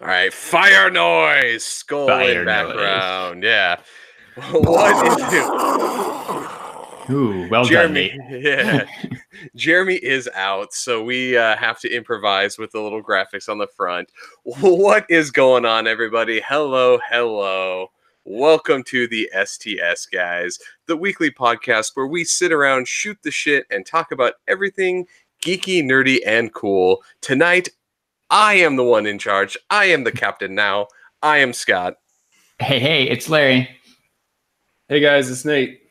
All right, fire noise, skull fire in background. Noise. Yeah. What is it? Ooh, well Jeremy, done, mate. Yeah. Jeremy is out, so we have to improvise with the little graphics on the front. What is going on, everybody? Hello, hello. Welcome to the STS, guys, the weekly podcast where we sit around, shoot the shit, and talk about everything geeky, nerdy, and cool. Tonight, I am the one in charge. I am the captain now. I am Scott. Hey, hey, it's Larry. Hey, guys, it's Nate.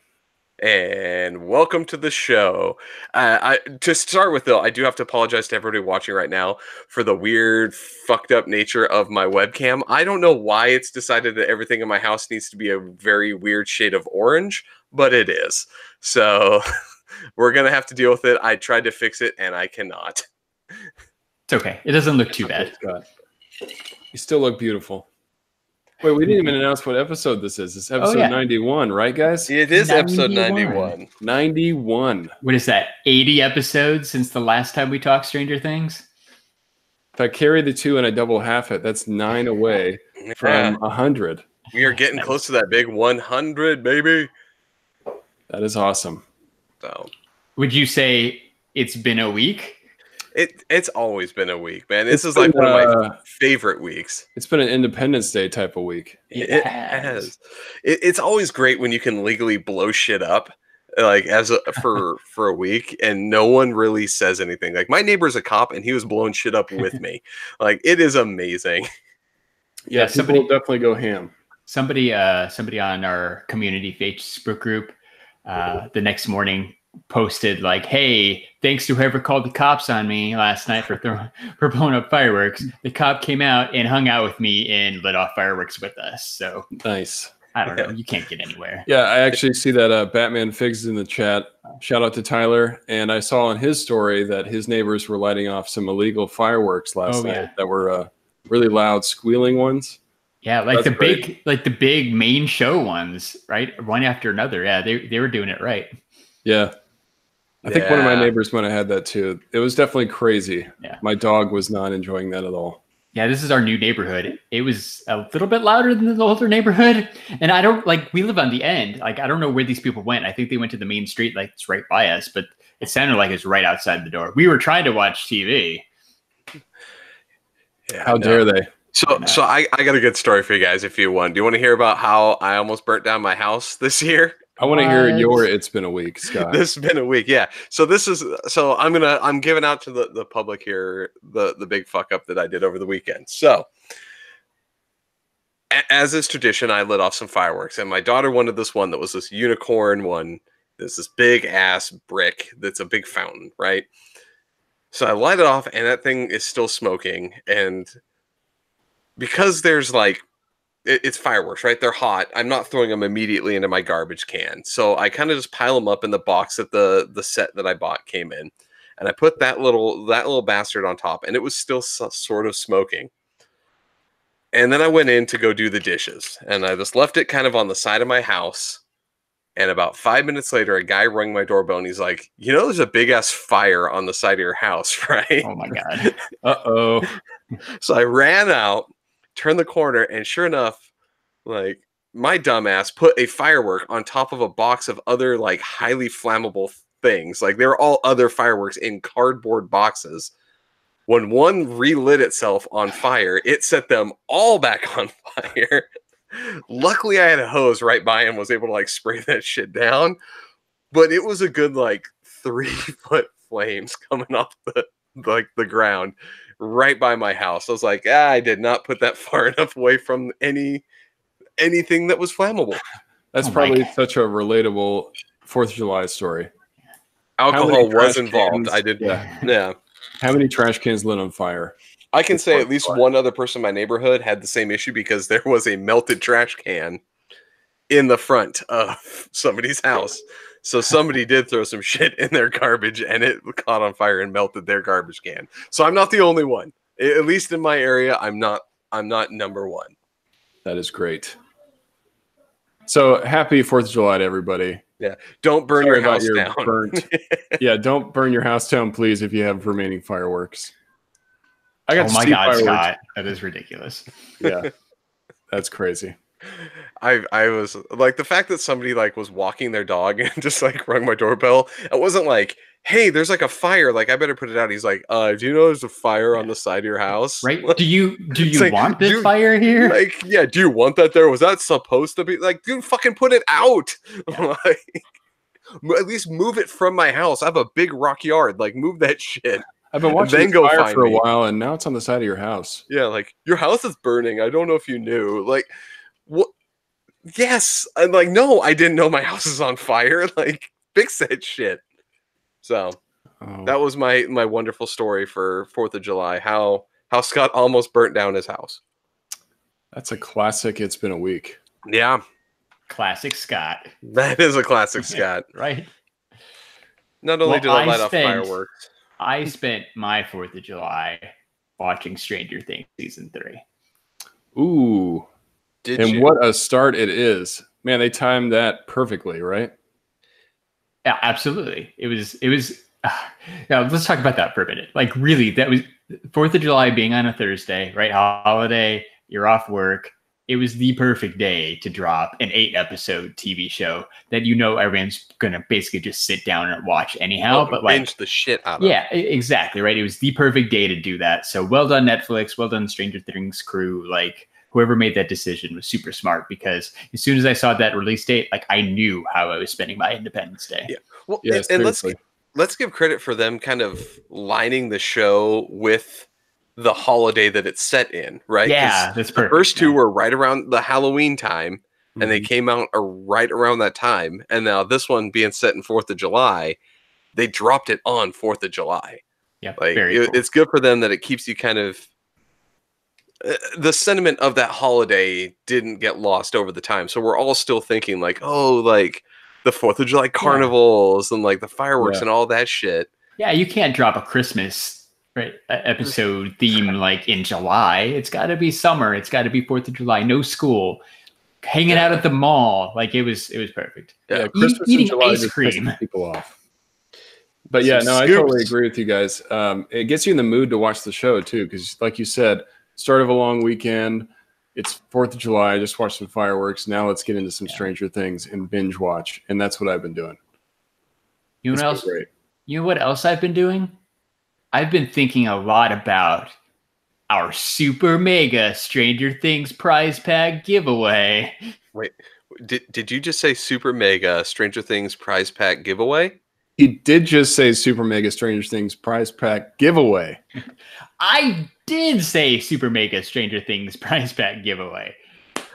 And welcome to the show. To start with, though, I do have to apologize to everybody watching right now for the weird, fucked up nature of my webcam. I don't know why it's decided that everything in my house needs to be a very weird shade of orange, but it is. So we're going to have to deal with it. I tried to fix it, and I cannot. It's okay. It doesn't look too bad. You still look beautiful. Wait, we didn't even announce what episode this is. It's episode 91, right, guys? It is 91. Episode 91. 91. What is that, 80 episodes since the last time we talked Stranger Things? If I carry the two and I double half it, that's 9 away from 100. We are getting close to that big 100, baby. That is awesome. So, would you say it's been a week? It's always been a week, man. This is like one of my favorite weeks. It's been an Independence Day type of week. It has. It's always great when you can legally blow shit up, like for a week, and no one really says anything. Like my neighbor's a cop, and he was blowing shit up with me. Like it is amazing. Yeah, somebody will definitely go ham. Somebody on our community Facebook group the next morning posted like, hey, thanks to whoever called the cops on me last night for blowing up fireworks. The cop came out and hung out with me and lit off fireworks with us. So nice. I don't know. You can't get anywhere. Yeah, I actually see that Batman Figs in the chat. Shout out to Tyler. And I saw in his story that his neighbors were lighting off some illegal fireworks last night that were really loud squealing ones. Yeah, like that's the great. Big like the big main show ones, right? One after another. Yeah, they were doing it right. Yeah. I think one of my neighbors might have had that too. It was definitely crazy. Yeah. My dog was not enjoying that at all. Yeah, this is our new neighborhood. It was a little bit louder than the older neighborhood. And I don't like, we live on the end. Like, I don't know where these people went. I think they went to the main street, like it's right by us, but it sounded like it's right outside the door. We were trying to watch TV. Yeah, how dare they? So I got a good story for you guys if you want. Do you want to hear about how I almost burnt down my house this year? I want to hear your it's been a week, Scott. This has been a week, yeah. So this is I'm giving out to the public here the big fuck up that I did over the weekend. So as is tradition, I lit off some fireworks and my daughter wanted this one that was this unicorn one. There's this big ass brick that's a big fountain, right? So I light it off and that thing is still smoking, and because there's like it's fireworks, right? They're hot. I'm not throwing them immediately into my garbage can. So I kind of just pile them up in the box that the set that I bought came in. And I put that little bastard on top, and it was still sort of smoking. And then I went in to go do the dishes, and I just left it kind of on the side of my house. And about 5 minutes later, a guy rang my doorbell, and he's like, you know, there's a big-ass fire on the side of your house, right? Oh, my God. Uh-oh. So I ran out. Turn the corner, and sure enough, like my dumbass put a firework on top of a box of other like highly flammable things. Like they were all other fireworks in cardboard boxes. When one relit itself on fire, it set them all back on fire. Luckily, I had a hose right by and was able to like spray that shit down. But it was a good like 3-foot flames coming off the ground. Right by my house. I was like, I did not put that far enough away from anything that was flammable. That's probably such a relatable 4th of July story. Alcohol was involved. I did. Yeah. How many trash cans lit on fire? I can say at least one other person in my neighborhood had the same issue because there was a melted trash can in the front of somebody's house. So somebody did throw some shit in their garbage, and it caught on fire and melted their garbage can. So I'm not the only one. At least in my area, I'm not number one. That is great. So happy 4th of July to everybody. Yeah, don't burn your house down. Don't burn your house down, please, if you have remaining fireworks. I got oh my god, fireworks. Scott, that is ridiculous. Yeah, that's crazy. I was like, the fact that somebody like was walking their dog and just like rung my doorbell. It wasn't like, hey, there's like a fire, like I better put it out. He's like, do you know there's a fire on the side of your house? Right? Do you like, want this fire here? Like, yeah, do you want that there? Was that supposed to be like, dude, fucking put it out? Yeah. Like, at least move it from my house. I have a big rock yard. Like, move that shit. I've been watching the fire for a while, and now it's on the side of your house. Yeah, like your house is burning. I don't know if you knew. Like, what? Yes, I'm like, no, I didn't know my house is on fire. Like, fix that shit. So that was my wonderful story for 4th of July. How Scott almost burnt down his house. That's a classic. It's been a week. Yeah. Classic Scott. That is a classic Scott. Right. Not only did I light off fireworks. I spent my 4th of July watching Stranger Things Season 3. Ooh. And what a start it is. Man, they timed that perfectly, right? Yeah, absolutely. It was. Yeah, let's talk about that for a minute. Like, really, that was 4th of July being on a Thursday, right? Holiday, you're off work. It was the perfect day to drop an 8-episode TV show that you know everyone's gonna basically just sit down and watch anyhow. Well, but like, binge the shit out of. Yeah, exactly. Right. It was the perfect day to do that. So well done, Netflix. Well done, Stranger Things crew. Like, whoever made that decision was super smart, because as soon as I saw that release date, like, I knew how I was spending my Independence Day. Yeah. Well, yeah, and let's give credit for them kind of lining the show with the holiday that it's set in, right? Yeah, that's perfect. The first two were right around the Halloween time, mm-hmm. and they came out right around that time. And now this one being set in 4th of July, they dropped it on 4th of July. Yeah, like, it's good for them that it keeps you kind of... the sentiment of that holiday didn't get lost over the time. So we're all still thinking like, oh, like the 4th of July carnivals and like the fireworks and all that shit. Yeah. You can't drop a Christmas episode theme like in July. It's gotta be summer. It's gotta be 4th of July. No school, hanging out at the mall. Like, it was perfect. Yeah. Christmas in July ice cream. People off. But yeah, no, I totally agree with you guys. It gets you in the mood to watch the show too. 'Cause like you said, start of a long weekend. It's 4th of July. I just watched some fireworks. Now let's get into some Stranger Things and binge watch. And that's what I've been doing. You know, what else I've been doing? I've been thinking a lot about our super mega Stranger Things prize pack giveaway. Wait, did you just say super mega Stranger Things prize pack giveaway? He did just say Super Mega Stranger Things prize pack giveaway. I did say Super Mega Stranger Things prize pack giveaway.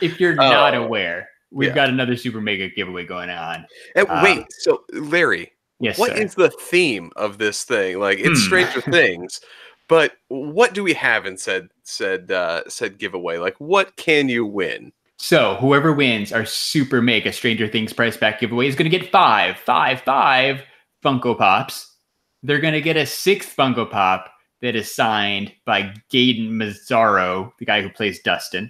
If you're not aware, we've got another Super Mega giveaway going on. And wait, so Larry, what is the theme of this thing? Like, it's Stranger Things, but what do we have in said giveaway? Like, what can you win? So whoever wins our Super Mega Stranger Things prize pack giveaway is going to get five Funko Pops. They're going to get a 6th Funko Pop that is signed by Gaiden Mazzaro, the guy who plays Dustin.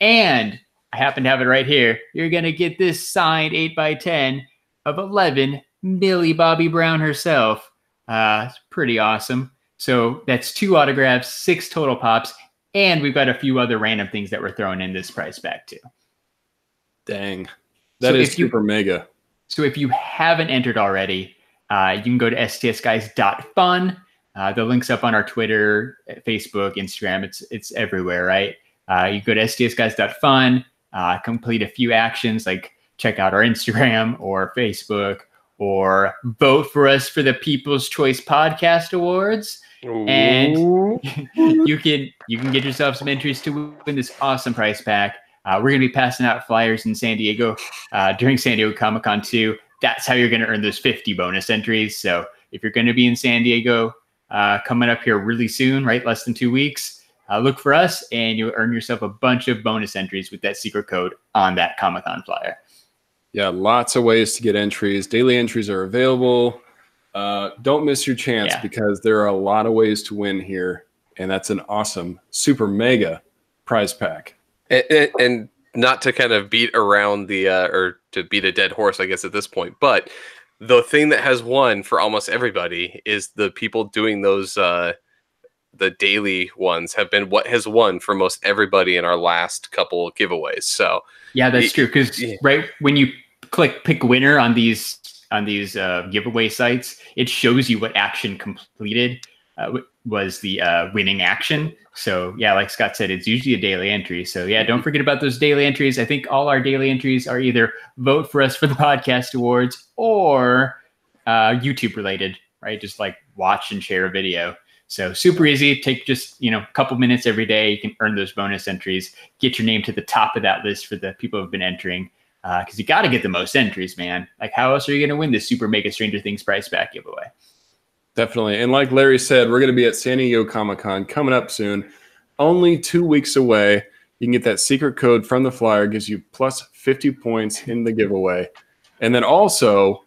And I happen to have it right here. You're going to get this signed 8x10 of 11, Millie Bobby Brown herself. It's pretty awesome. So that's 2 autographs, 6 total pops, and we've got a few other random things that we're throwing in this prize pack too. Dang. That is super mega. So if you haven't entered already, you can go to stsguys.fun. The link's up on our Twitter, Facebook, Instagram. It's everywhere, right? You go to stsguys.fun, complete a few actions, like check out our Instagram or Facebook, or vote for us for the People's Choice Podcast Awards. Ooh. And you can get yourself some entries to win this awesome prize pack. We're going to be passing out flyers in San Diego during San Diego Comic-Con too. That's how you're going to earn those 50 bonus entries. So if you're going to be in San Diego coming up here really soon, right, less than 2 weeks, look for us and you'll earn yourself a bunch of bonus entries with that secret code on that Comic-Con flyer. Yeah, lots of ways to get entries. Daily entries are available. Don't miss your chance because there are a lot of ways to win here. And that's an awesome, super mega prize pack. And not to kind of beat around the or to beat a dead horse, I guess, at this point, but the thing that has won for almost everybody is the people doing those the daily ones have been what has won for most everybody in our last couple giveaways. So yeah, that's true. Because right when you click pick winner on these giveaway sites, it shows you what action completed was the winning action. So yeah, like Scott said, it's usually a daily entry. So yeah, don't forget about those daily entries. I think all our daily entries are either vote for us for the podcast awards or YouTube related, right? Just like watch and share a video. So super easy. Take just, you know, a couple minutes every day. You can earn those bonus entries, get your name to the top of that list for the people who've been entering. Cause you got to get the most entries, man. Like how else are you going to win this super mega Stranger Things prize pack giveaway? Definitely. And like Larry said, we're going to be at San Diego Comic-Con coming up soon, only 2 weeks away. You can get that secret code from the flyer. It gives you plus 50 points in the giveaway. And then also,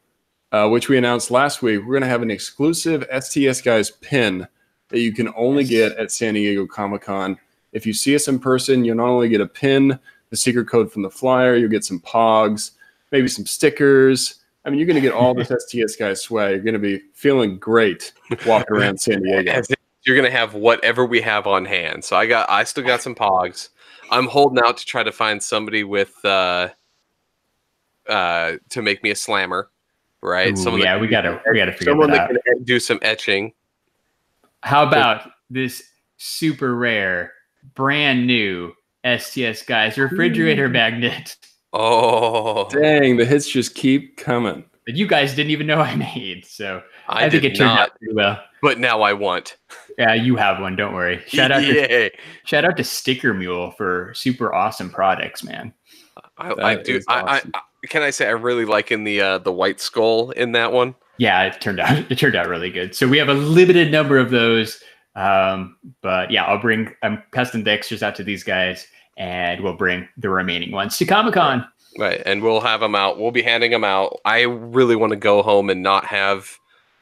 which we announced last week, we're going to have an exclusive STS Guys pin that you can only get at San Diego Comic-Con. If you see us in person, you'll not only get a pin, the secret code from the flyer, you'll get some pogs, maybe some stickers. I mean, you're going to get all this STS Guys swag. You're going to be feeling great walking around San Diego. You're going to have whatever we have on hand. So I still got some pogs. I'm holding out to try to find somebody with to make me a slammer, right? Ooh, yeah, we got to figure that out. Someone that can do some etching. How about this super rare, brand new STS Guys refrigerator magnet? Oh, dang. The hits just keep coming. That you guys didn't even know I made. So I think it turned out pretty well. But now I want. Yeah, you have one. Don't worry. Shout out to Sticker Mule for super awesome products, man. I do. Awesome. Can I say I really liking the white skull in that one? Yeah, it turned out really good. So we have a limited number of those, but yeah, I'll bring custom textures out to these guys, and we'll bring the remaining ones to Comic-Con. Right, and we'll have them out. We'll be handing them out. I really want to go home and not have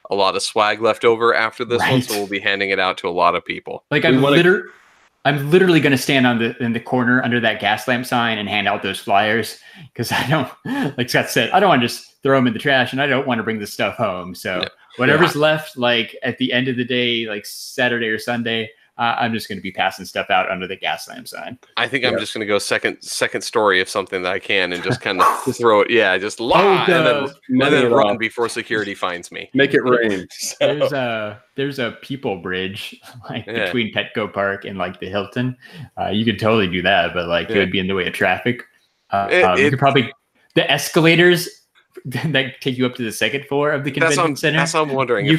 a lot of swag left over after this one, so we'll be handing it out to a lot of people. Like I'm literally going to stand in the corner under that gas lamp sign and hand out those flyers, because I don't, like Scott said, I don't want to just throw them in the trash, and I don't want to bring this stuff home. So whatever's left, like at the end of the day, like Saturday or Sunday, I'm just going to be passing stuff out under the gas lamp sign. I think I'm just going to go second story of something that I can and just kind of throw it. Yeah, just lie and then run before security finds me. Make it rain. There's a people bridge between Petco Park and like the Hilton. You could totally do that, but it would be in the way of traffic. You could probably the escalators that take you up to the second floor of the convention center. That's what I'm wondering. You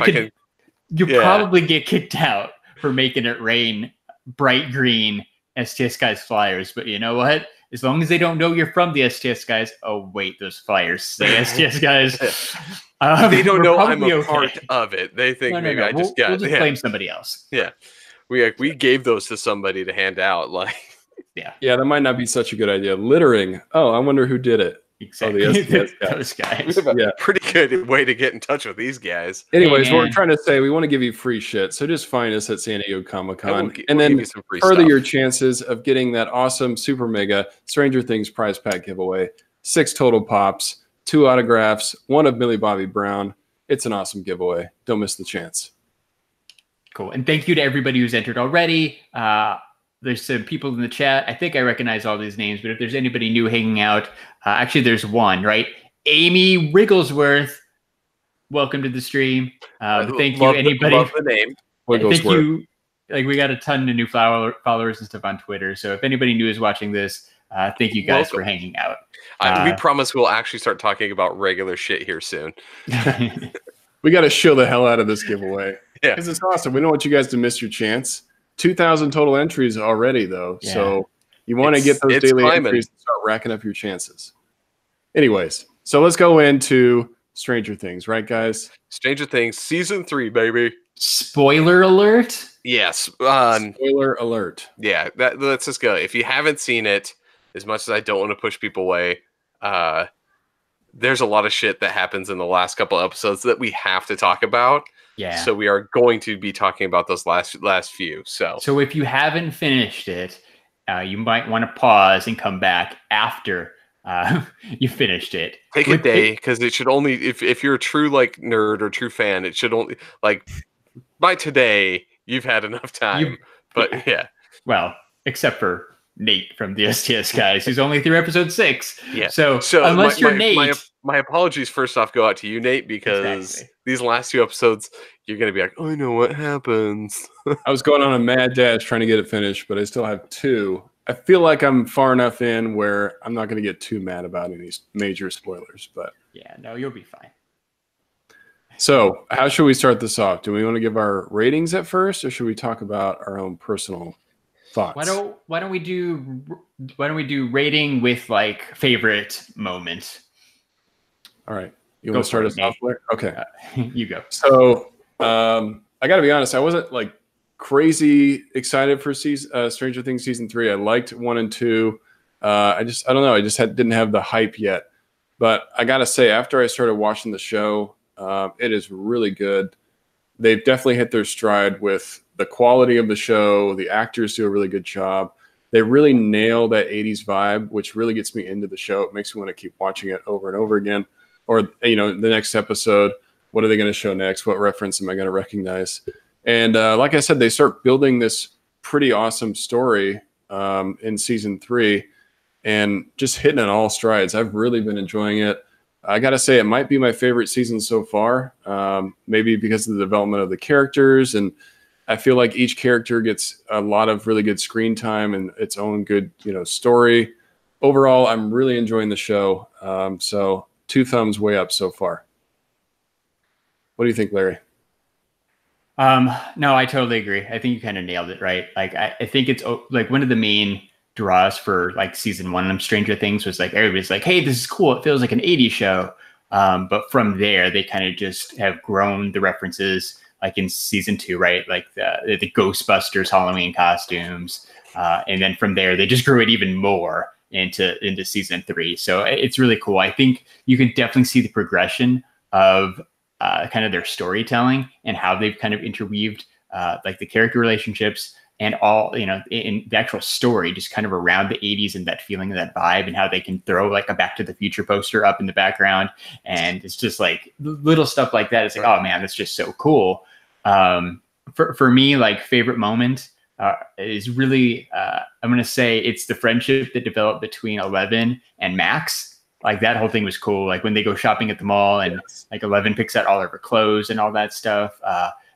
probably get kicked out for making it rain bright green STS Guys flyers. But you know what? As long as they don't know you're from the STS Guys. Oh, wait, those flyers say STS Guys. They don't know I'm a part of it. They think maybe I just got it. We'll just blame somebody else. Yeah. We gave those to somebody to hand out. Yeah, that might not be such a good idea. Littering. Oh, I wonder who did it. Exactly. Oh, those guys. Yeah. Pretty good way to get in touch with these guys. Anyways, what we're trying to say, we want to give you free shit. So just find us at San Diego Comic-Con. We'll then further your chances of getting that awesome super mega Stranger Things prize pack giveaway. 6 total pops, 2 autographs, 1 of Millie Bobby Brown. It's an awesome giveaway. Don't miss the chance. Cool. And thank you to everybody who's entered already. There's some people in the chat. I think I recognize all these names, but if there's anybody new hanging out, actually there's one, right? Amy Wigglesworth. Welcome to the stream. Thank you, anybody. Love the name. Wigglesworth. Thank you. Like we got a ton of new followers and stuff on Twitter. So if anybody new is watching this, thank you guys for hanging out. We promise we'll actually start talking about regular shit here soon. We got to show the hell out of this giveaway. Yeah, because it's awesome. We don't want you guys to miss your chance. 2,000 total entries already, though. Yeah. So you want to get those daily entries and start racking up your chances. Anyways, so let's go into Stranger Things, right, guys? Stranger Things Season 3, baby. Spoiler alert? Yes. Spoiler alert. Yeah, let's just go. If you haven't seen it, as much as I don't want to push people away, there's a lot of shit that happens in the last couple episodes that we have to talk about. Yeah. So we are going to be talking about those last few. So if you haven't finished it, you might want to pause and come back after you finished it. Take a day, because it should only, if you're a true like nerd or true fan, it should only, like, by today You've had enough time. But yeah. Well, except for Nate from the STS guys, who's only through episode 6. Yeah. So unless you're Nate. My apologies first off go out to you, Nate, because these last 2 episodes, you're going to be like, oh, I know what happens. I was going on a mad dash trying to get it finished, but I still have 2. I feel like I'm far enough in where I'm not going to get too mad about any major spoilers. But yeah, no, you'll be fine. So how should we start this off? Do we want to give our ratings at first, or should we talk about our own personal thoughts? Why don't we do rating with like favorite moment? All right, you want to start us off? Okay, you go. So I got to be honest, I wasn't like crazy excited for Stranger Things season 3. I liked 1 and 2. I don't know. I just didn't have the hype yet. But I got to say, after I started watching the show, it is really good. They've definitely hit their stride with the quality of the show. The actors do a really good job. They really nail that 80s vibe, which really gets me into the show. It makes me want to keep watching it over and over again. Or, you know, the next episode, what are they going to show next? What reference am I going to recognize? And like I said, they start building this pretty awesome story in season 3 and just hitting it all strides. I've really been enjoying it. I got to say, it might be my favorite season so far, maybe because of the development of the characters. And I feel like each character gets a lot of really good screen time and its own good, you know, story. Overall, I'm really enjoying the show. So 2 thumbs way up so far. What do you think, Larry? No, I totally agree. I think you kind of nailed it, right? Like, I think it's like one of the main draws for like season 1 of Stranger Things was like, everybody's like, hey, this is cool. It feels like an 80s show. But from there, they kind of just have grown the references, like in season 2, right? Like the Ghostbusters Halloween costumes. And then from there, they just grew it even more into season 3. So it's really cool. I think you can definitely see the progression of kind of their storytelling and how they've kind of interweaved like the character relationships and all, you know, in the actual story, just kind of around the 80s and that feeling and that vibe, and how they can throw like a Back to the Future poster up in the background. And it's just like little stuff like that. It's like, oh man, that's just so cool. For me, like favorite moment is really, I'm going to say it's the friendship that developed between Eleven and Max. Like that whole thing was cool. Like when they go shopping at the mall and like Eleven picks out all of her clothes and all that stuff.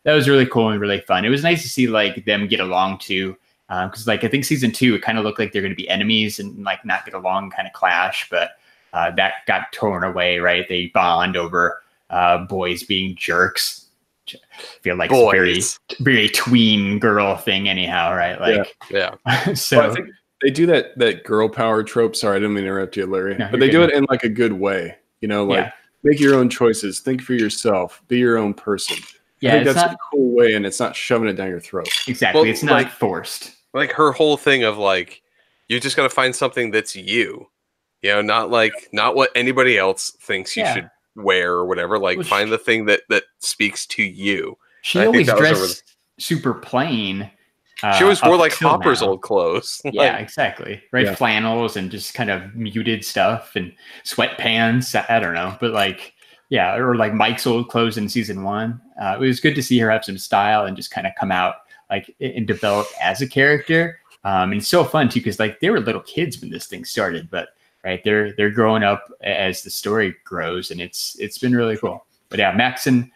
That was really cool and really fun. It was nice to see like them get along too. Cause like, I think season 2, it kind of looked like they're going to be enemies and like not get along, kind of clash, but that got torn away. Right. They bond over boys being jerks. I feel like it's a very, very tween girl thing anyhow. Right. Like, yeah. So well, I think they do that girl power trope. Sorry, I didn't mean to interrupt you, Larry. No, but they do it in like a good way. You know, like make your own choices, think for yourself, be your own person. Yeah, I think that's a cool way, and it's not shoving it down your throat. Exactly, well, it's not like, forced. Like her whole thing of like, you just got to find something that's you. You know, not like not what anybody else thinks you should wear or whatever. Like well, find the thing that speaks to you. She always dressed super plain. She always wore like Hopper's old clothes. Yeah, like, exactly. Right, yeah. Flannels and just kind of muted stuff and sweatpants. I don't know, but like, yeah, or like Mike's old clothes in season 1. It was good to see her have some style and just kind of come out like and develop as a character. And it's so fun too because like they were little kids when this thing started, but right, they're growing up as the story grows, and it's been really cool. But yeah, Max and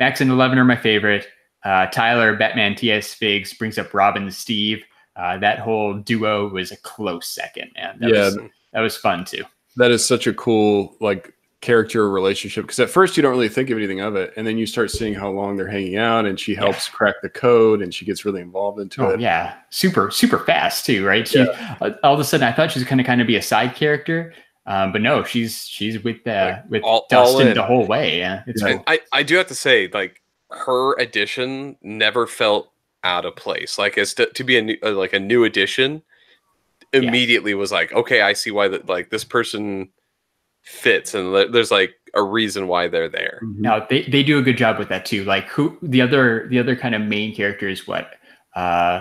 Eleven are my favorite. Tyler, Batman T.S. Figs, brings up Robin and Steve. That whole duo was a close second, man. That was fun, too. That is such a cool like character relationship, because at first you don't really think of anything of it, and then you start seeing how long they're hanging out, and she helps crack the code, and she gets really involved into it. Yeah, super, super fast, too, right? She, all of a sudden, I thought she was going to kind of be a side character, but no, she's with Dustin all the whole way. Yeah, cool. I do have to say, like, her addition never felt out of place. Like as to be a new addition, immediately was like, okay, I see why that like this person fits, and there's like a reason why they're there. No, they do a good job with that too. Like who the other kind of main character is what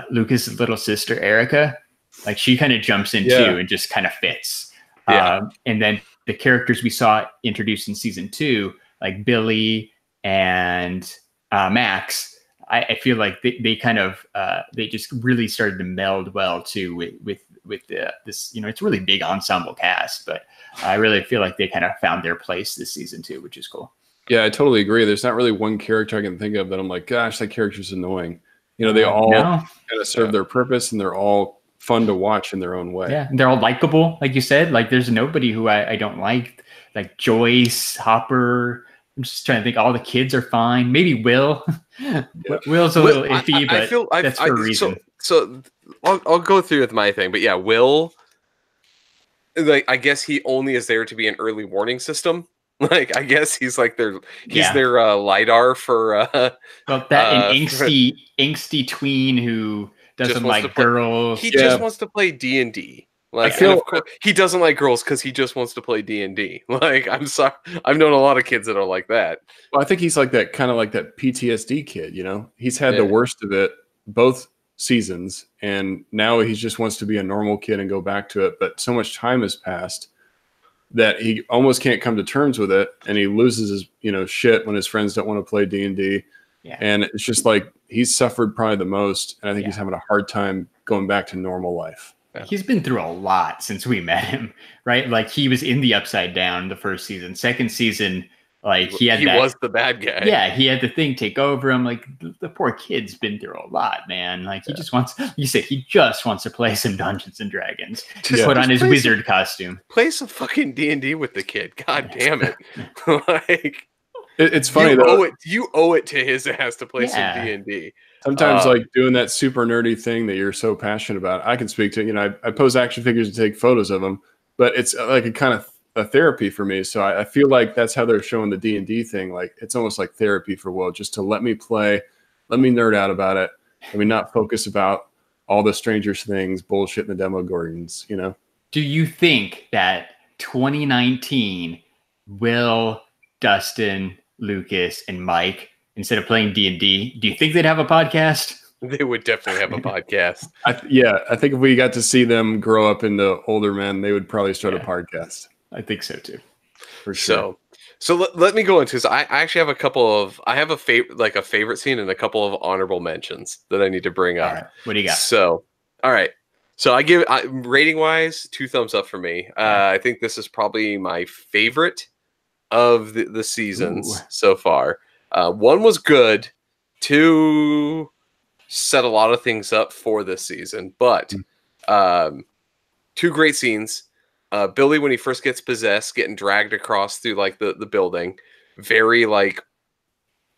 Lucas's little sister Erica. Like she kind of jumps in too and just kind of fits. Yeah. And then the characters we saw introduced in season 2, like Billy and Max, I feel like they kind of they just really started to meld well too with this, you know, it's a really big ensemble cast, but I really feel like they kind of found their place this season too, which is cool. Yeah, I totally agree. There's not really one character I can think of that I'm like, gosh, that character's annoying. You know, they all kind of serve their purpose, and they're all fun to watch in their own way. Yeah, they're all likable, like you said. Like, there's nobody who I don't like Joyce, Hopper. I'm just trying to think. All the kids are fine. Maybe Will. Yeah. Will's a little iffy, but that's for a reason. So I'll go through with my thing, but yeah, Will. Like, I guess he only is there to be an early warning system. Like, I guess he's like their LiDAR for an angsty tween who doesn't like girls. He just wants to play D&D. Like, I feel he doesn't like girls because he just wants to play D&D. Like, I'm sorry, I've known a lot of kids that are like that. Well, I think he's like that, kind of like that PTSD kid. You know, he's had the worst of it both seasons, and now he just wants to be a normal kid and go back to it. But so much time has passed that he almost can't come to terms with it, and he loses his shit when his friends don't want to play D&D. Yeah. And it's just like he's suffered probably the most, and I think he's having a hard time going back to normal life. He's been through a lot since we met him, right? Like, he was in the Upside Down the first season. Second season, like, he was the bad guy. Yeah, he had the thing take over him. Like, the poor kid's been through a lot, man. Like, he just wants, you said, he just wants to play some Dungeons and Dragons. Just put on his wizard costume. Play some fucking D&D with the kid. God damn it. Like, it's funny you owe it to his ass to play some D&D. Sometimes like doing that super nerdy thing that you're so passionate about, I can speak to, I pose action figures and take photos of them, but it's like a kind of a therapy for me. So I feel like that's how they're showing the D&D thing. Like, it's almost like therapy for Will, just to let me play, let me nerd out about it. I mean, not focus about all the Stranger Things bullshit and the Demogorgons, you know? Do you think that 2019 Will, Dustin, Lucas, and Mike, instead of playing D&D, do you think they'd have a podcast? They would definitely have a podcast. I think if we got to see them grow up into older men, they would probably start a podcast. I think so too, for sure. So let me go into this. I actually have a couple of, I have a favorite scene and a couple of honorable mentions that I need to bring up. Right. What do you got? So, all right. So rating wise, 2 thumbs up for me. I think this is probably my favorite of the seasons so far. 1 was good. 2 set a lot of things up for this season, but 2 great scenes. Billy, when he first gets possessed, getting dragged across through like the building, very like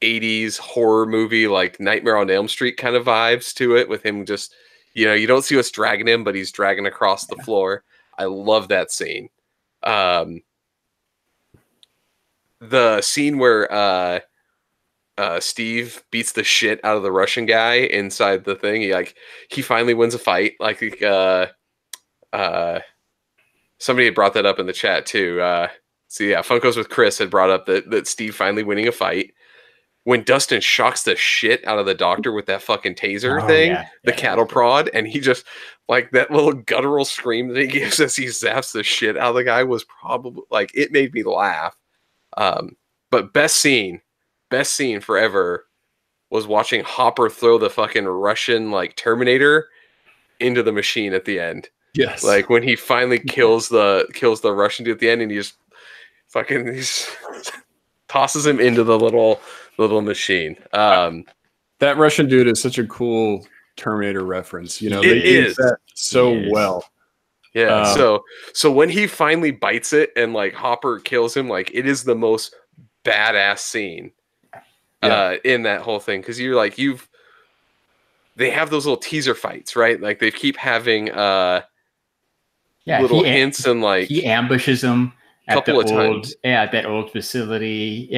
80s horror movie, like Nightmare on Elm Street kind of vibes to it, with him just, you don't see what's dragging him, but he's dragging across the floor. I love that scene. The scene where Steve beats the shit out of the Russian guy inside the thing. He finally wins a fight. Like, somebody had brought that up in the chat too. Funko's with Chris had brought up that Steve finally winning a fight. When Dustin shocks the shit out of the doctor with that fucking taser thing, the cattle prod, and he just, like, that little guttural scream that he gives as he zaps the shit out of the guy was probably, like, it made me laugh. But best scene forever was watching Hopper throw the fucking Russian like Terminator into the machine at the end. Yes. Like, when he finally kills the Russian dude at the end, and he just fucking tosses him into the little machine. That Russian dude is such a cool Terminator reference. They use that so well. Yeah. So when he finally bites it and like Hopper kills him, like, it is the most badass scene in that whole thing, because you're like, they have those little teaser fights, right? Like, they keep having little hints, and like he ambushes them at that old facility.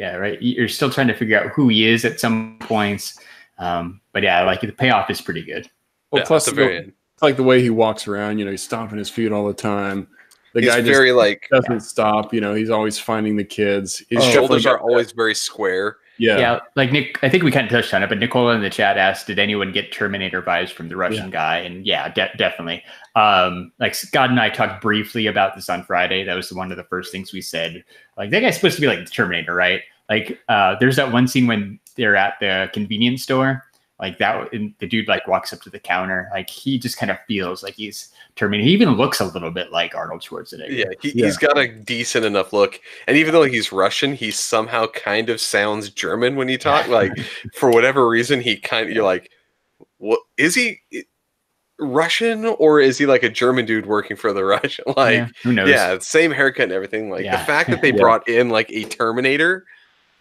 Right, you're still trying to figure out who he is at some points, but yeah, like, the payoff is pretty good. Well, plus the very end, like, the way he walks around, he's stomping his feet all the time. He's guy very just like doesn't stop. He's always finding the kids. His shoulders are always very square. Yeah. Like, Nick, I think we kind of touched on it, but Nicola in the chat asked, "Did anyone get Terminator vibes from the Russian guy?" And yeah, definitely. Like, Scott and I talked briefly about this on Friday. That was one of the first things we said. Like, that guy's supposed to be like the Terminator, right? Like, there's that one scene when they're at the convenience store, like that, and the dude like walks up to the counter. Like he just kind of feels like he's Terminator. He even looks a little bit like Arnold Schwarzenegger. Yeah, he's got a decent enough look. And even though he's Russian, he somehow kind of sounds German when he talks. Like for whatever reason, he kind of, you're like, what is he? Russian, or is he like a German dude working for the Russian? Like, yeah, who knows? Yeah, same haircut and everything. Like the fact that they brought in like a Terminator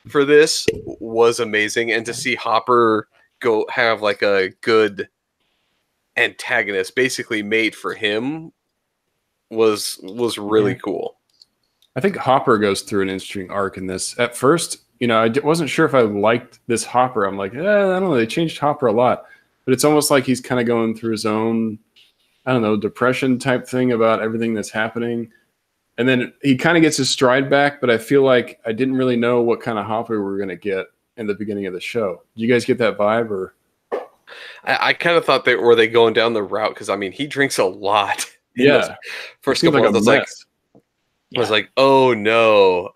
for this was amazing, and to see Hopper go have like a good antagonist basically made for him was really cool. I think Hopper goes through an interesting arc in this. At first, you know, I wasn't sure if I liked this Hopper. I'm like, I don't know. They changed Hopper a lot. But it's almost like he's kind of going through his own, I don't know, depression type thing about everything that's happening. And then he kind of gets his stride back, but I feel like I didn't really know what kind of Hopper we were going to get in the beginning of the show. Do you guys get that vibe? Or I kind of thought were they going down the route? Because, I mean, he drinks a lot. Yeah. First couple of those, I was like, oh, no.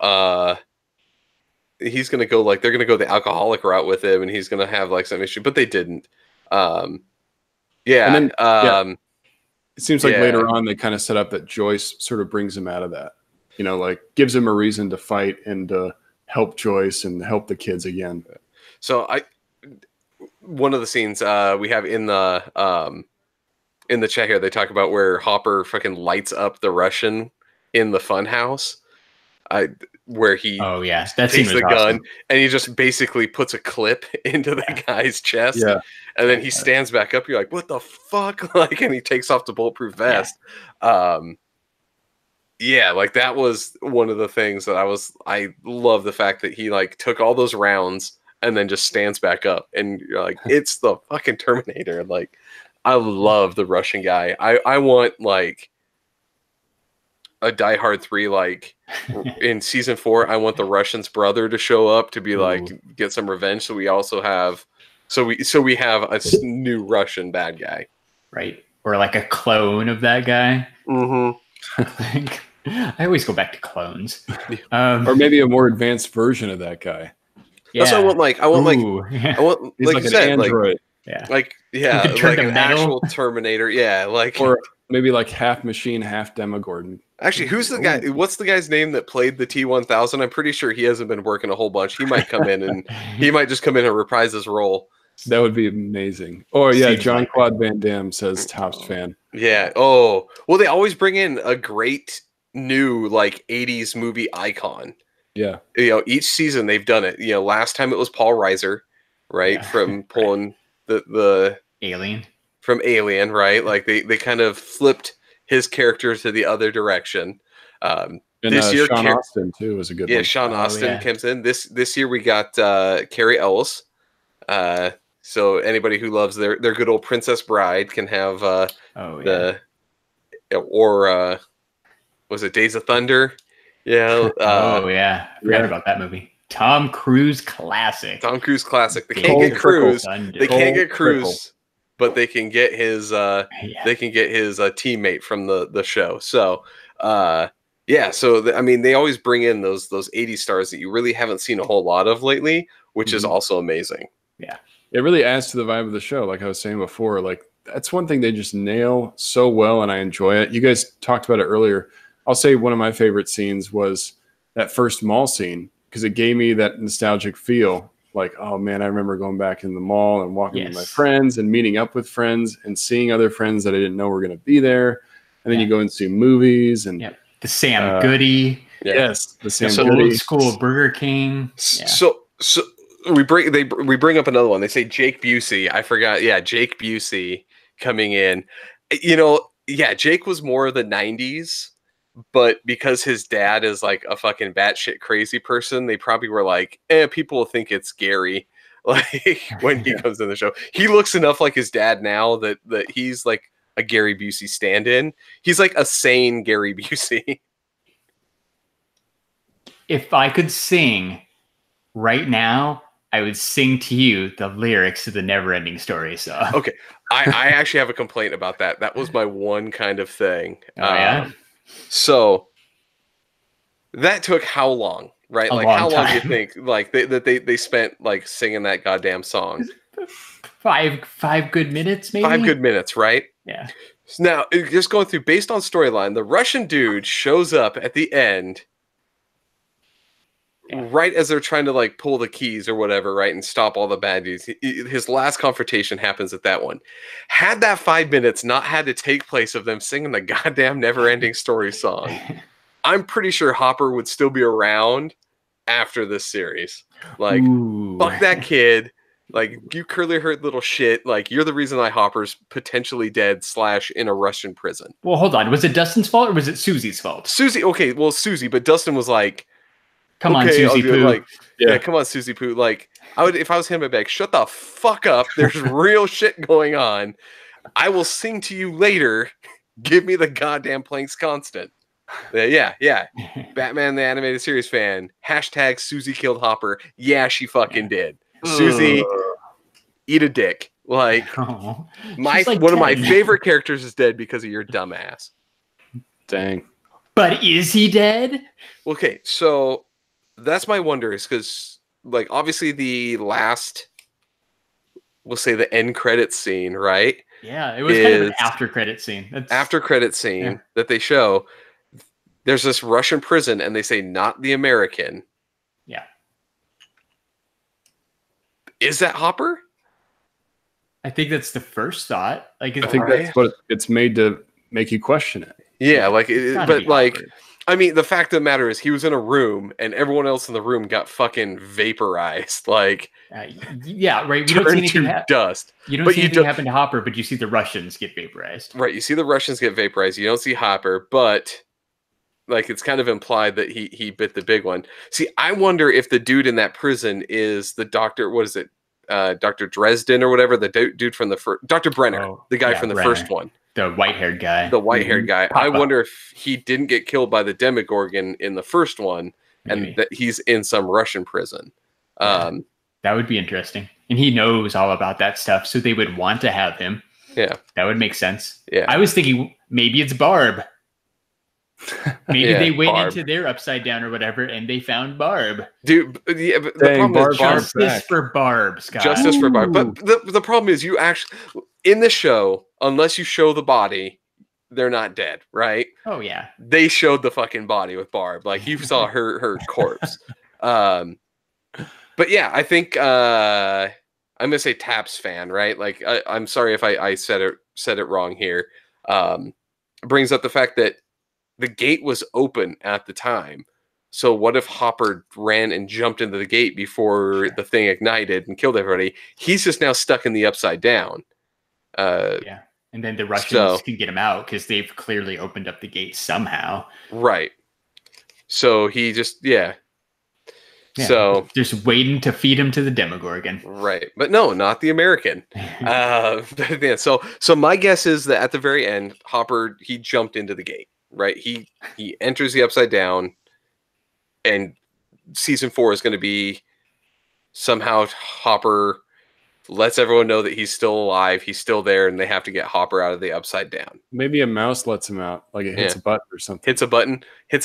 He's going to go, like, they're going to go the alcoholic route with him, and he's going to have, like, some issue. But they didn't. And then, it seems like later on they kind of set up that Joyce sort of brings him out of that, you know, like gives him a reason to fight and help Joyce and help the kids again. So one of the scenes we have in the chat here, they talk about where Hopper fucking lights up the Russian in the fun house. Where he that takes the gun and he just basically puts a clip into the guy's chest, and then he stands back up. You're like, what the fuck? Like, and he takes off the bulletproof vest. Like that was one of the things that I love the fact that he like took all those rounds and then just stands back up, and you're like, it's the fucking Terminator. Like, I love the Russian guy. I want like a Die Hard 3, like in season 4, I want the Russian's brother to show up to be like, get some revenge. So we also have, so we have a new Russian bad guy, right? Or like a clone of that guy. I always go back to clones, or maybe a more advanced version of that guy. Yeah. That's what I want. Like, I want like you said, an android. Like an actual Terminator. Yeah, like or maybe like half machine, half Demogorgon. Actually, who's the guy? What's the guy's name that played the T-1000? I'm pretty sure he hasn't been working a whole bunch. He might come in and he might just come in and reprise his role. That would be amazing. Oh, yeah. Jean-Claude Van Damme says Topps fan. Yeah. Oh, well, they always bring in a great new like 80s movie icon. Yeah. You know, each season they've done it. You know, last time it was Paul Reiser, right? Yeah. From pulling the Alien. From Alien, right? Like they kind of flipped his character to the other direction. And this year, Sean Austin too was a good one. Sean Austin comes in. This year we got Carrie Ellis. So anybody who loves their good old Princess Bride can have was it Days of Thunder? Yeah. I forgot about that movie. Tom Cruise classic. They can't get Cruise. They can't get Cruise. But they can get his teammate from the show. So I mean, they always bring in those 80s stars that you really haven't seen a whole lot of lately, which is also amazing. Yeah, it really adds to the vibe of the show. Like I was saying before, like that's one thing they just nail so well, and I enjoy it. You guys talked about it earlier. I'll say one of my favorite scenes was that first mall scene because it gave me that nostalgic feel. Like, oh man, I remember going back in the mall and walking with my friends and meeting up with friends and seeing other friends that I didn't know were going to be there. And then you go and see movies and the Sam Goody. Yes, the Sam Goody. Old school Burger King. Yeah. So we bring up another one. They say Jake Busey. I forgot. Yeah, Jake Busey coming in. You know, Jake was more of the 90s, but because his dad is like a fucking batshit crazy person, they probably were like, people will think it's scary. Like when he comes in the show, he looks enough like his dad now that he's like a Gary Busey stand-in. He's like a sane Gary Busey. If I could sing right now, I would sing to you the lyrics to the Never-Ending Story song. Okay. I actually have a complaint about that. That was my one kind of thing. So that took how long? right? Like, how long do you think like they spent like singing that goddamn song? Five good minutes, maybe. 5 good minutes, right? Yeah. So now, just going through based on storyline, the Russian dude shows up at the end, right as they're trying to like pull the keys or whatever, right, and stop all the bad dudes. His last confrontation happens at that one. Had that 5 minutes not had to take place of them singing the goddamn Never-Ending Story song, I'm pretty sure Hopper would still be around after this series. Like, ooh, fuck that kid. Like, you curly haired little shit. Like, you're the reason I Hopper's potentially dead / in a Russian prison. Well, hold on. Was it Dustin's fault or was it Susie's fault? Susie. Okay, well, Susie. But Dustin was like, "Come okay, on, Susie Poo." Like, yeah, come on, Susie Poo. Like, I would, if I was him, I'd be like, "Shut the fuck up. There's real shit going on. I will sing to you later. Give me the goddamn planks constant." Yeah, yeah. Batman the Animated Series fan. # Susie killed Hopper. Yeah, she fucking did. Susie, eat a dick. Like, oh, one of my favorite characters is dead because of your dumbass. Dang. But is he dead? Okay, so that's my wonder, is because, like, obviously the last, we'll say the end credits scene, right? Yeah, it was kind of an after credit scene. That they show. There's this Russian prison, and they say not the American. Yeah. Is that Hopper? I think that's the first thought. Like, I think that's what it's made to make you question it. Yeah, like, but like, Hopper. I mean, the fact of the matter is, he was in a room, and everyone else in the room got fucking vaporized. Like, yeah, right. You don't see anything to dust. You don't see anything happen to Hopper, but you see the Russians get vaporized. Right, you see the Russians get vaporized. You don't see Hopper, but like, it's kind of implied that he bit the big one. See, I wonder if the dude in that prison is the doctor. What is it? Dr. Dresden or whatever. The dude from the first. Dr. Brenner. Oh, the guy from the first one. The white-haired guy. The white-haired guy. I wonder if he didn't get killed by the Demogorgon in the first one. Maybe. And that he's in some Russian prison. That would be interesting. And he knows all about that stuff, so they would want to have him. Yeah. That would make sense. Yeah. I was thinking maybe it's Barb. Maybe they went into their Upside Down or whatever, and they found Barb. Dude, yeah, but the problem is justice for Barb, Scott. Justice for Barb. But the problem is, you actually in the show, unless you show the body, they're not dead, right? Oh yeah, they showed the fucking body with Barb. Like, you saw her corpse. But yeah, I think I'm gonna say Taps fan, right? Like, I'm sorry if I said it wrong here. Brings up the fact that the gate was open at the time. So what if Hopper ran and jumped into the gate before the thing ignited and killed everybody? He's just now stuck in the Upside Down. Yeah. And then the Russians can get him out because they've clearly opened up the gate somehow. Right. So he just, yeah. So just waiting to feed him to the Demogorgon. Right. But no, not the American. So my guess is that at the very end, Hopper, he jumped into the gate. Right, he enters the Upside Down, and season 4 is going to be somehow Hopper lets everyone know that he's still alive, he's still there, and they have to get Hopper out of the Upside Down. Maybe a mouse lets him out, like it hits a button or something. Hits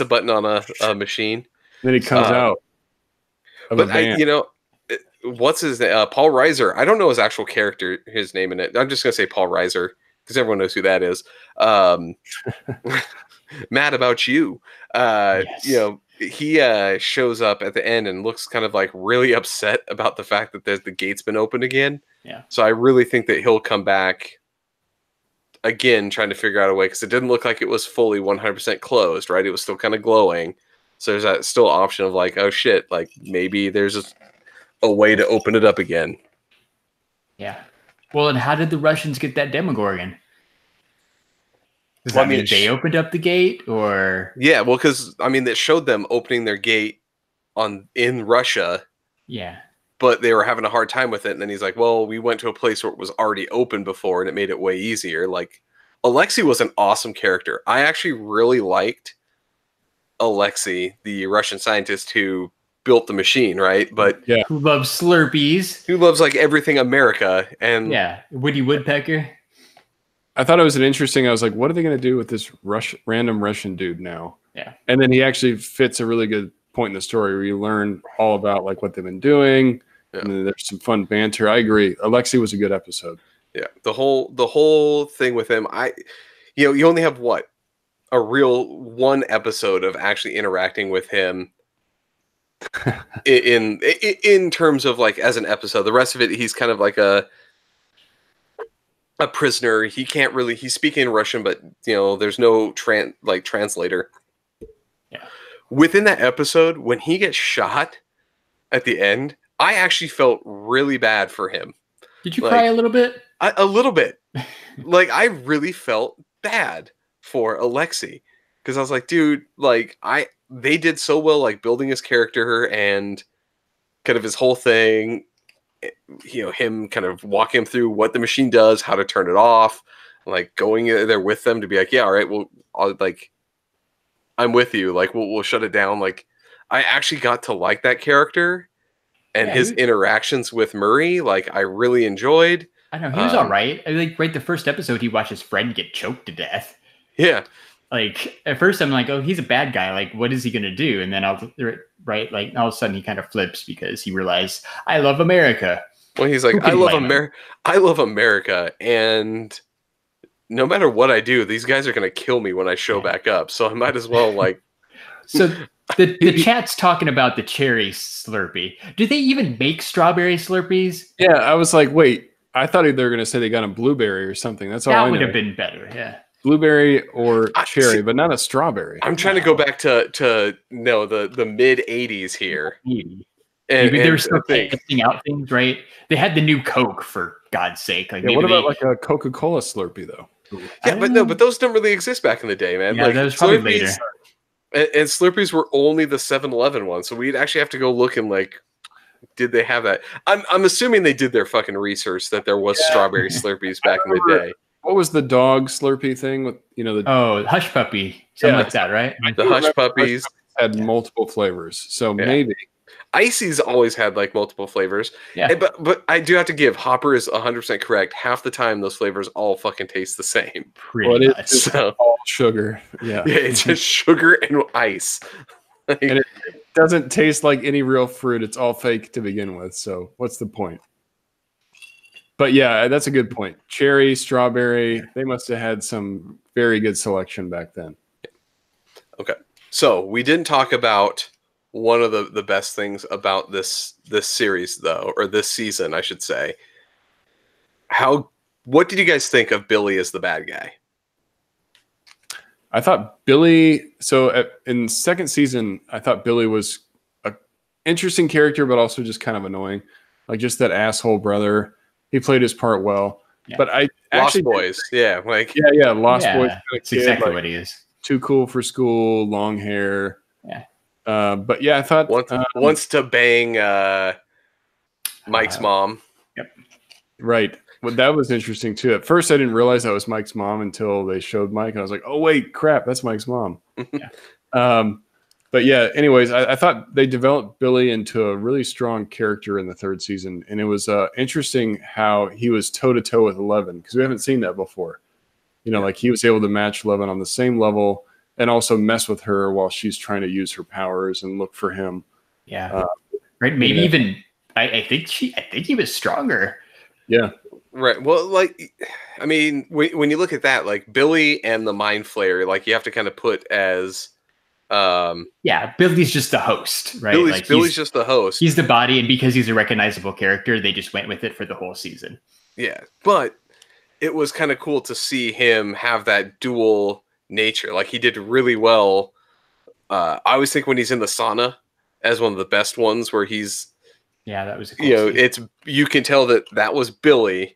a button on a machine. Then he comes out. But what's his name? Paul Reiser. I don't know his actual character, his name in it. I'm just going to say Paul Reiser, because everyone knows who that is. Mad About You. He shows up at the end and looks kind of like really upset about the fact that the gate's been opened again. Yeah. So I really think that he'll come back again, trying to figure out a way, because it didn't look like it was fully 100% closed, right? It was still kind of glowing. So there's that still option of like, oh shit, like maybe there's a way to open it up again. Yeah. Well, and how did the Russians get that Demogorgon? Does that mean they opened up the gate, or? Yeah, well, because I mean, it showed them opening their gate in Russia. Yeah. But they were having a hard time with it, and then he's like, "Well, we went to a place where it was already open before, and it made it way easier." Like, Alexei was an awesome character. I actually really liked Alexei, the Russian scientist who built the machine, right? But who loves Slurpees, who loves like everything America, and Woody Woodpecker. I thought it was I was like, what are they going to do with this random Russian dude now? Yeah. And then he actually fits a really good point in the story where you learn all about like what they've been doing. Yeah. And then there's some fun banter. I agree. Alexi was a good episode. Yeah. The whole thing with him, you only have a real one episode of actually interacting with him in terms of like as an episode. The rest of it, he's kind of like a prisoner. He can't really, he's speaking Russian, but there's no translator. Yeah. Within that episode, when he gets shot at the end, I actually felt really bad for him. Did you cry a little bit? A little bit. I really felt bad for Alexi, because I was like, dude, they did so well, building his character and kind of his whole thing, him kind of walking him through what the machine does, how to turn it off, going there with them to be like, yeah, all right, well, I'm with you. We'll shut it down. I actually got to like that character, and his interactions with Murray, I really enjoyed. I know he was all right. I mean, right the first episode, he watched his friend get choked to death. Yeah. At first I'm like, oh, he's a bad guy. What is he going to do? And then all of a sudden he kind of flips because he realized, I love America. Well, he's like, I love America. And no matter what I do, these guys are going to kill me when I show back up. So I might as well So the chat's talking about the cherry Slurpee. Do they even make strawberry Slurpees? Yeah. I was like, wait, I thought they were going to say they got a blueberry or something. That's all I know. That would have been better. Yeah. Blueberry or cherry, but not a strawberry. I'm trying to go back to the mid 80s here. And maybe they were still testing out things, right? They had the new Coke, for God's sake. What about a Coca-Cola Slurpee though? Yeah, but those didn't really exist back in the day, man. Yeah, that was probably later. And Slurpees were only the 7-Eleven one, so we'd actually have to go look and did they have that? I'm assuming they did their fucking research that there was strawberry Slurpees back in the day. What was the dog Slurpee thing with the Hush Puppy, something like that, right? The Hush Puppies had multiple flavors, so maybe Icy's always had multiple flavors. Yeah, but I do have to give Hopper is 100% correct. Half the time, those flavors all fucking taste the same. Pretty much. It's all sugar. Yeah, it's just sugar and ice, and it doesn't taste like any real fruit. It's all fake to begin with. So what's the point? But yeah, that's a good point. Cherry, strawberry, they must have had some very good selection back then. Okay. So we didn't talk about one of the best things about this series, though, or this season, I should say. What did you guys think of Billy as the bad guy? I thought Billy... So in second season, I thought Billy was an interesting character, but also just kind of annoying. Just that asshole brother... He played his part well, but I actually Lost Boys. That's exactly what he is. Too cool for school, long hair. Yeah, but yeah, I thought wants to bang Mike's mom. Yep, right. Well, that was interesting too. At first, I didn't realize that was Mike's mom until they showed Mike, and I was like, oh wait, crap, that's Mike's mom. Yeah. But yeah, anyways, I thought they developed Billy into a really strong character in the third season. And it was interesting how he was toe-to-toe with Eleven, because we haven't seen that before. He was able to match Eleven on the same level and also mess with her while she's trying to use her powers and look for him. Yeah. Right. Maybe even I think he was stronger. Yeah. Right. Well, I mean, when you look at that, Billy and the Mind Flayer, you have to kind of put as... Billy's just the host, right? Billy's just the host. He's the body, and because he's a recognizable character, they just went with it for the whole season. Yeah, but it was kind of cool to see him have that dual nature. He did really well. I always think when he's in the sauna as one of the best ones, where he's that was a cool scene. You can tell that was Billy.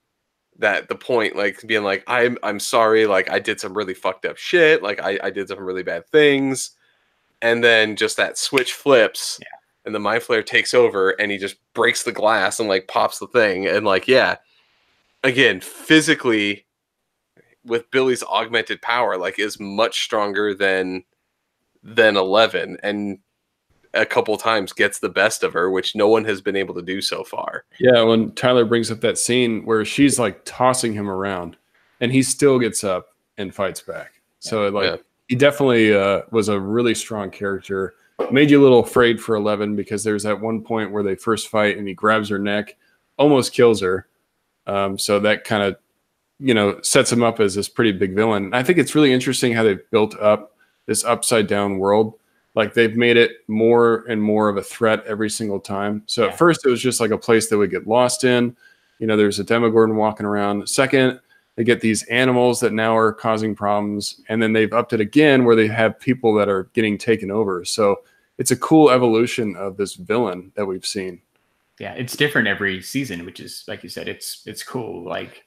That the point, being I'm sorry, I did some really fucked up shit, I did some really bad things. And then just that switch flips, and the Mind Flayer takes over, and he just breaks the glass and pops the thing, and again, physically with Billy's augmented power, is much stronger than Eleven, and a couple times gets the best of her, which no one has been able to do so far. Yeah, when Tyler brings up that scene where she's tossing him around, and he still gets up and fights back. So He definitely was a really strong character. Made you a little afraid for Eleven because there's that one point where they first fight and he grabs her neck, almost kills her. So that kind of, you know, sets him up as this pretty big villain. And I think it's really interesting how they've built up this upside down world. Like they've made it more and more of a threat every single time. So at first it was just like a place that would get lost in. You know, there's a Demogorgon walking around. Second, they get these animals that now are causing problems. And then they've upped it again where they have people that are getting taken over. So it's a cool evolution of this villain that we've seen. Yeah, it's different every season, which is, like you said, it's cool. Like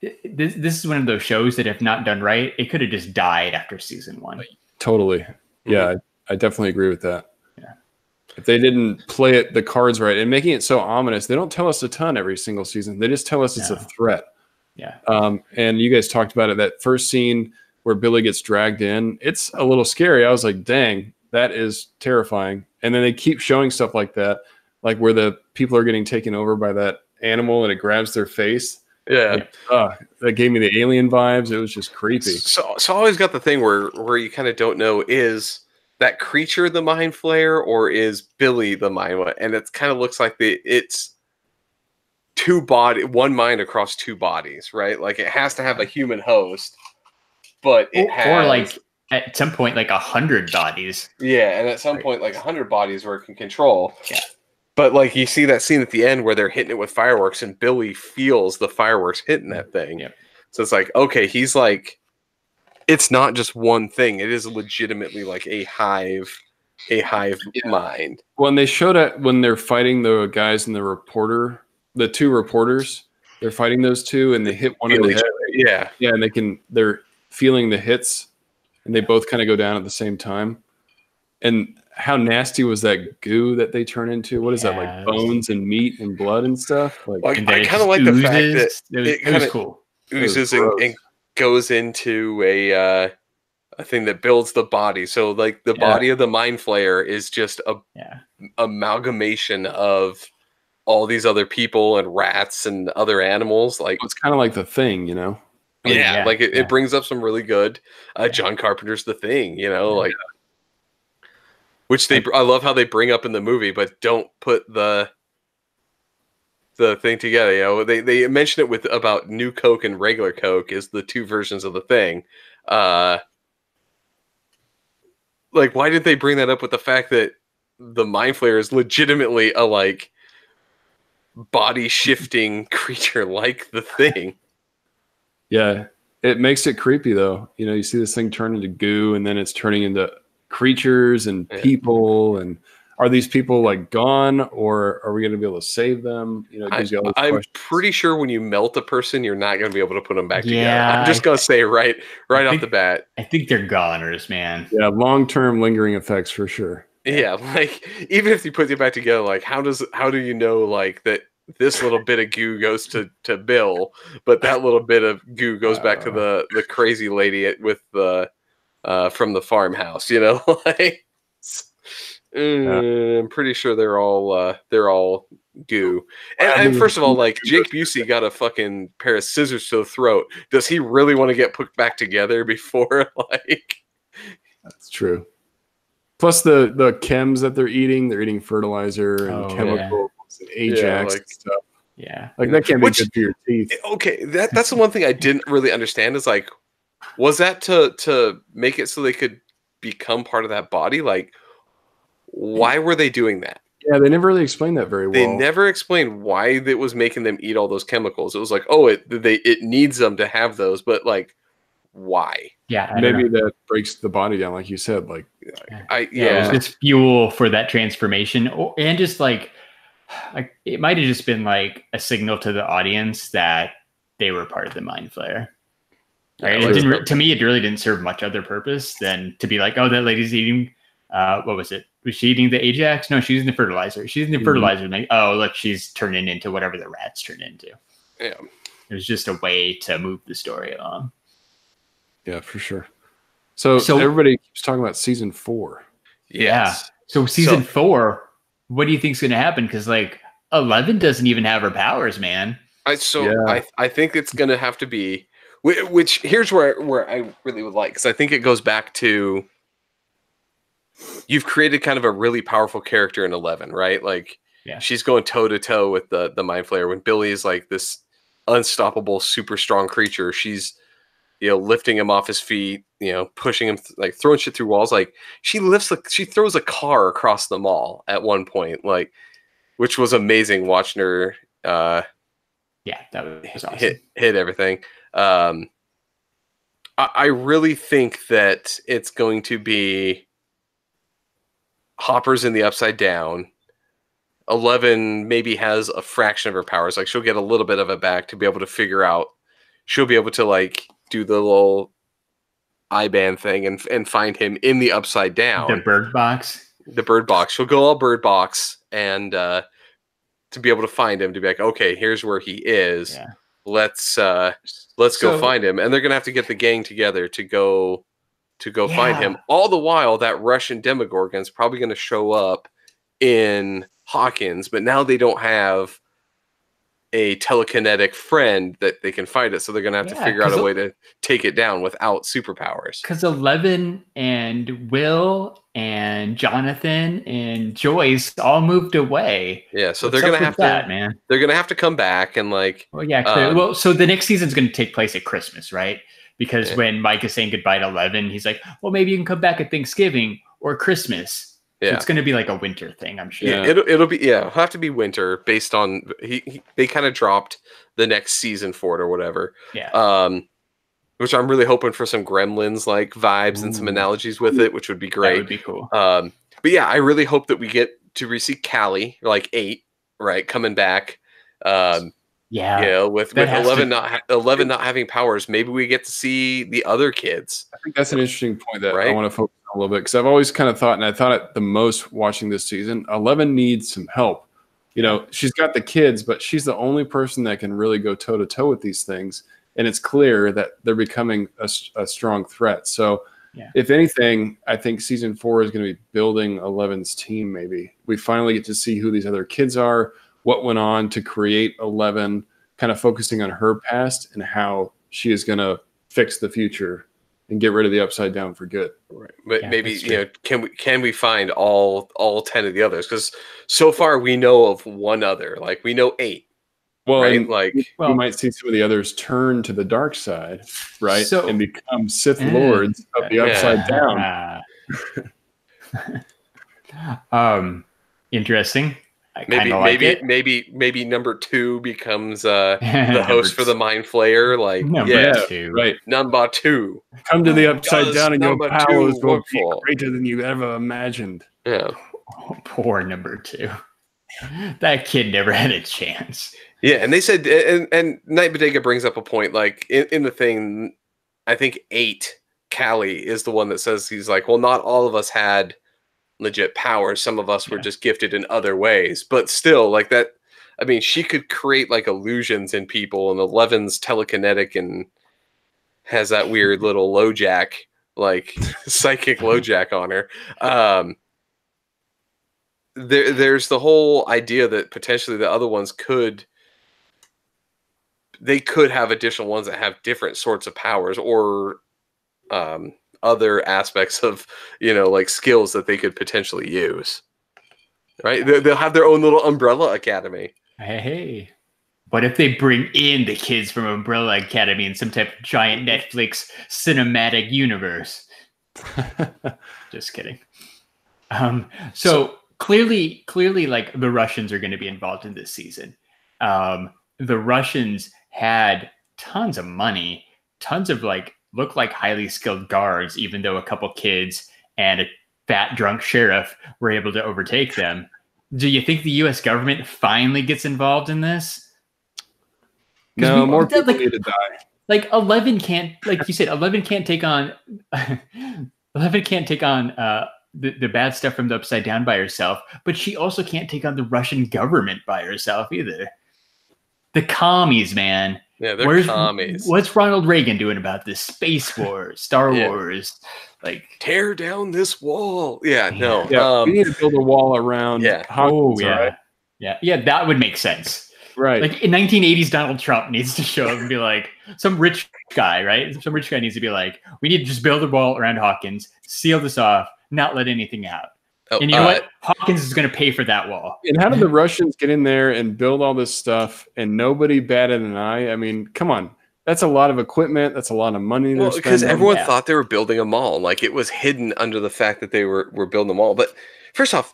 this is one of those shows that if not done right, it could have just died after season one. Totally. Yeah, I definitely agree with that. Yeah. If they didn't play it, the cards right and making it so ominous, they don't tell us a ton every single season. They just tell us it's a threat. Yeah. And you guys talked about it. That first scene where Billy gets dragged in, it's a little scary. I was like, dang, that is terrifying. And then they keep showing stuff like that, like where the people are getting taken over by that animal and it grabs their face. Yeah. Like, that gave me the Alien vibes. It was just creepy. So I always got the thing where you kind of don't know, is that creature the Mind Flayer or is Billy the Mind Flayer? And it kind of looks like it's one mind across two bodies, right? Like it has to have a human host, but it has, or like at some point like 100 bodies. Yeah, and at some point like 100 bodies where it can control. Yeah. But like you see that scene at the end where they're hitting it with fireworks and Billy feels the fireworks hitting that thing. Yeah. So it's like, okay, he's like, it's not just one thing. It is legitimately like a hive mind. When they showed it, when they're fighting the guys and the two reporters, they're fighting those two and they hit one in the head. Yeah. Yeah. And they're feeling the hits and they both kind of go down at the same time. And how nasty was that goo that they turn into? What is that, like bones and meat and blood and stuff? Like and I kind of like the fact that it kind of cool. oozes and goes into a thing that builds the body. So like the body of the Mind Flayer is just a amalgamation of all these other people and rats and other animals. Like it's kind of like The Thing, you know? Yeah. Like it brings up some really good John Carpenter's The Thing, you know, like which I love how they bring up in the movie, but don't put the thing together. You know, they mention it with about New Coke and regular Coke is the two versions of The Thing. Like, why did they bring that up with the fact that the Mind Flayer is legitimately a like body shifting creature like The Thing? Yeah, it makes it creepy though. You know, you see this thing turn into goo, and then it's turning into creatures and people, and are these people like gone, or are we going to be able to save them? You know, I'm pretty sure when you melt a person, you're not going to be able to put them back together. I'm just going to say right off the bat, I think they're goners, man. Yeah, long-term lingering effects for sure. Yeah, like even if you put them back together, like how do you know like that this little bit of goo goes to Bill, but that little bit of goo goes back to the crazy lady with the from the farmhouse, you know, like I'm pretty sure they're all goo. And first of all, like Jake Busey got a fucking pair of scissors to the throat. Does he really want to get put back together before like? That's true. Plus the chems that they're eating fertilizer and chemicals and Ajax and stuff. Yeah, like that can't be good for your teeth. Okay, that's the one thing I didn't really understand is like, was that to make it so they could become part of that body? Like, why were they doing that? Yeah, they never really explained that very well. They never explained why it was making them eat all those chemicals. It was like, oh, it needs them to have those, but like, why? Yeah, maybe that breaks the body down, like you said. Like, it's fuel for that transformation, and just like it might have just been like a signal to the audience that they were part of the Mind Flayer. Right. To me, it really didn't serve much other purpose than to be like, oh, that lady's eating, what was it? Was she eating the Ajax? No, she's eating the fertilizer. She's eating the fertilizer. And like, oh, look, she's turning into whatever the rats turn into. Yeah. It was just a way to move the story along. Yeah, for sure. So everybody keeps talking about season 4. Yes. Yeah. So season 4, what do you think is going to happen? Because like Eleven doesn't even have her powers, man. I think it's going to have to be. Which here's where I really would like, because I think it goes back to you've created kind of a really powerful character in Eleven, right? Like, yeah. She's going toe to toe with the Mind Flayer. When Billy is like this unstoppable, super strong creature, she's, you know, lifting him off his feet, you know, pushing him, like throwing shit through walls. Like she throws a car across the mall at one point, like, which was amazing watching her. Yeah, that was awesome. Hit everything. I really think that it's going to be Hopper's in the Upside Down. Eleven maybe has a fraction of her powers. Like, she'll get a little bit of it back to be able to figure out. She'll be able to, like, do the little I-band thing and find him in the Upside Down. The bird box? The bird box. She'll go all bird box and to be able to find him, to be like, okay, here's where he is. Yeah. Let's go find him. And they're going to have to get the gang together to go yeah. find him. All the while, that Russian Demogorgon is probably going to show up in Hawkins, but now they don't have a telekinetic friend that they can fight it, so they're going to have to figure out a way to take it down without superpowers. Because Eleven and Will and Jonathan and Joyce all moved away. Yeah, so they're going to have that, man. They're going to have to come back and like. Well, yeah. Well, so the next season's going to take place at Christmas, right? Because when Mike is saying goodbye to Eleven, he's like, "Well, maybe you can come back at Thanksgiving or Christmas." Yeah. So it's going to be like a winter thing, I'm sure. Yeah, it'll be it'll have to be winter based on they kind of dropped the next season for it or whatever. Yeah. Which I'm really hoping for some Gremlins like vibes and some analogies with it, which would be great. That would be cool. But yeah, I really hope that we get to receive Callie, like 8, right, coming back. Yeah, you know, with Eleven not having powers, maybe we get to see the other kids. I think that's an interesting point that I want to focus on a little bit, because I've always kind of thought, and I thought it the most watching this season, Eleven needs some help. You know, she's got the kids, but she's the only person that can really go toe to toe with these things, and it's clear that they're becoming a strong threat. So, if anything, I think season 4 is going to be building Eleven's team. Maybe we finally get to see who these other kids are, what went on to create Eleven, kind of focusing on her past and how she is going to fix the future and get rid of the Upside Down for good. Right. But maybe, you know, can we find all 10 of the others? Because so far we know of one other, like we know 8. Well, right? Like we might see some of the others turn to the dark side, right? So, and become Sith Lords of the Upside Down. Interesting. Maybe number 2 becomes the host for the Mind Flayer. Like number 2, right? Number 2, come to the Upside Down, and your powers will be greater than you ever imagined. Yeah, oh, poor number 2. That kid never had a chance. Yeah, and they said, and Night Bodega brings up a point. Like in the thing, I think 8, Callie is the one that says, he's like, well, not all of us had legit powers. Some of us were just gifted in other ways, but still, like that, I mean, she could create like illusions in people, and Eleven's telekinetic and has that weird little LoJack, like psychic LoJack on her. There's the whole idea that potentially the other ones could have additional ones that have different sorts of powers or, other aspects of, you know, like skills that they could potentially use, right? They'll have their own little Umbrella Academy. Hey, what if they bring in the kids from Umbrella Academy in some type of giant Netflix cinematic universe? Just kidding. So clearly, like the Russians are going to be involved in this season. The Russians had tons of money, tons of like. Look like highly skilled guards, even though a couple kids and a fat drunk sheriff were able to overtake them. Do you think the U.S. government finally gets involved in this? No, more people need to die. Like Eleven can't, like you said, Eleven can't take on the bad stuff from the Upside Down by herself, but she also can't take on the Russian government by herself either. The commies, man. Yeah, they're commies. What's Ronald Reagan doing about this? Space Wars, Star Wars, like tear down this wall. Yeah, no, we need to build a wall around. Yeah, Hawkins, right? yeah, that would make sense, right? Like in 1980s, Donald Trump needs to show up and be like, some rich guy, right? Some rich guy needs to be like, we need to just build a wall around Hawkins, seal this off, not let anything out. Oh, and you know what? Hawkins is going to pay for that wall. And how did the Russians get in there and build all this stuff and nobody batted an eye? I mean, come on. That's a lot of equipment. That's a lot of money. Well, because everyone thought they were building a mall. Like, it was hidden under the fact that they were building a mall. But first off,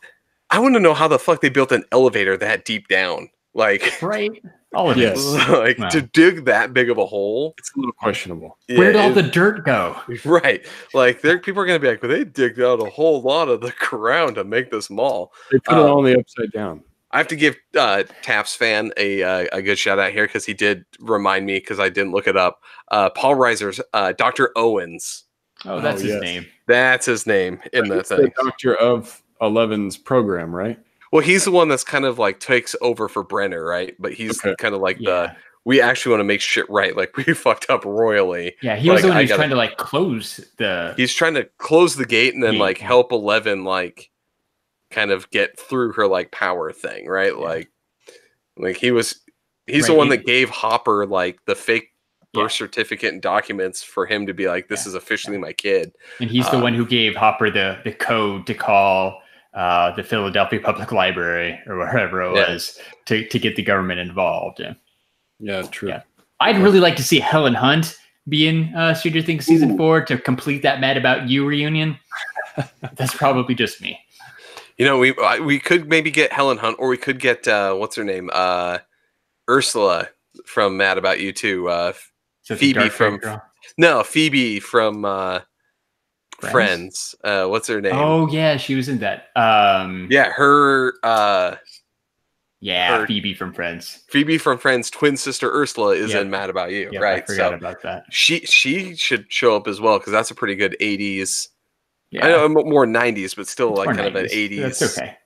I want to know how the fuck they built an elevator that deep down. Like, right? All of this. Like, wow. To dig that big of a hole, it's a little questionable. Yeah, where'd all the dirt go? Right. Like, people are going to be like, well, they digged out a whole lot of the ground to make this mall. They put it all the upside down. I have to give Taps Fan a good shout out here because he did remind me because I didn't look it up. Paul Reiser's Dr. Owens. Oh, that's his name. That's his name in the thing. The Doctor of Eleven's program, right? Well, he's the one that's kind of like takes over for Brenner, right? But he's kind of like the we actually want to make shit right. Like, we fucked up royally. Yeah, he was the one who's trying to like close the. He's trying to close the gate and then like help Eleven like kind of get through her like power thing, right? Yeah. Like he's right. The one that gave Hopper like the fake birth certificate and documents for him to be like, this is officially my kid. And he's the one who gave Hopper the code to call. The Philadelphia Public Library or wherever it was to get the government involved. Yeah, true. Yeah. I'd really like to see Helen Hunt be in Stranger Things season 4 to complete that Mad About You reunion. That's probably just me. You know, we could maybe get Helen Hunt, or we could get what's her name, Ursula from Mad About You too. So Phoebe from Phoebe from. Friends. What's her name? Oh yeah, she was in that. Phoebe from Friends. Phoebe from Friends, twin sister Ursula is in Mad About You, right? I forgot about that. She should show up as well because that's a pretty good 80s. Yeah, I know more 90s, but still it's like kind 90s. Of an 80s. That's okay.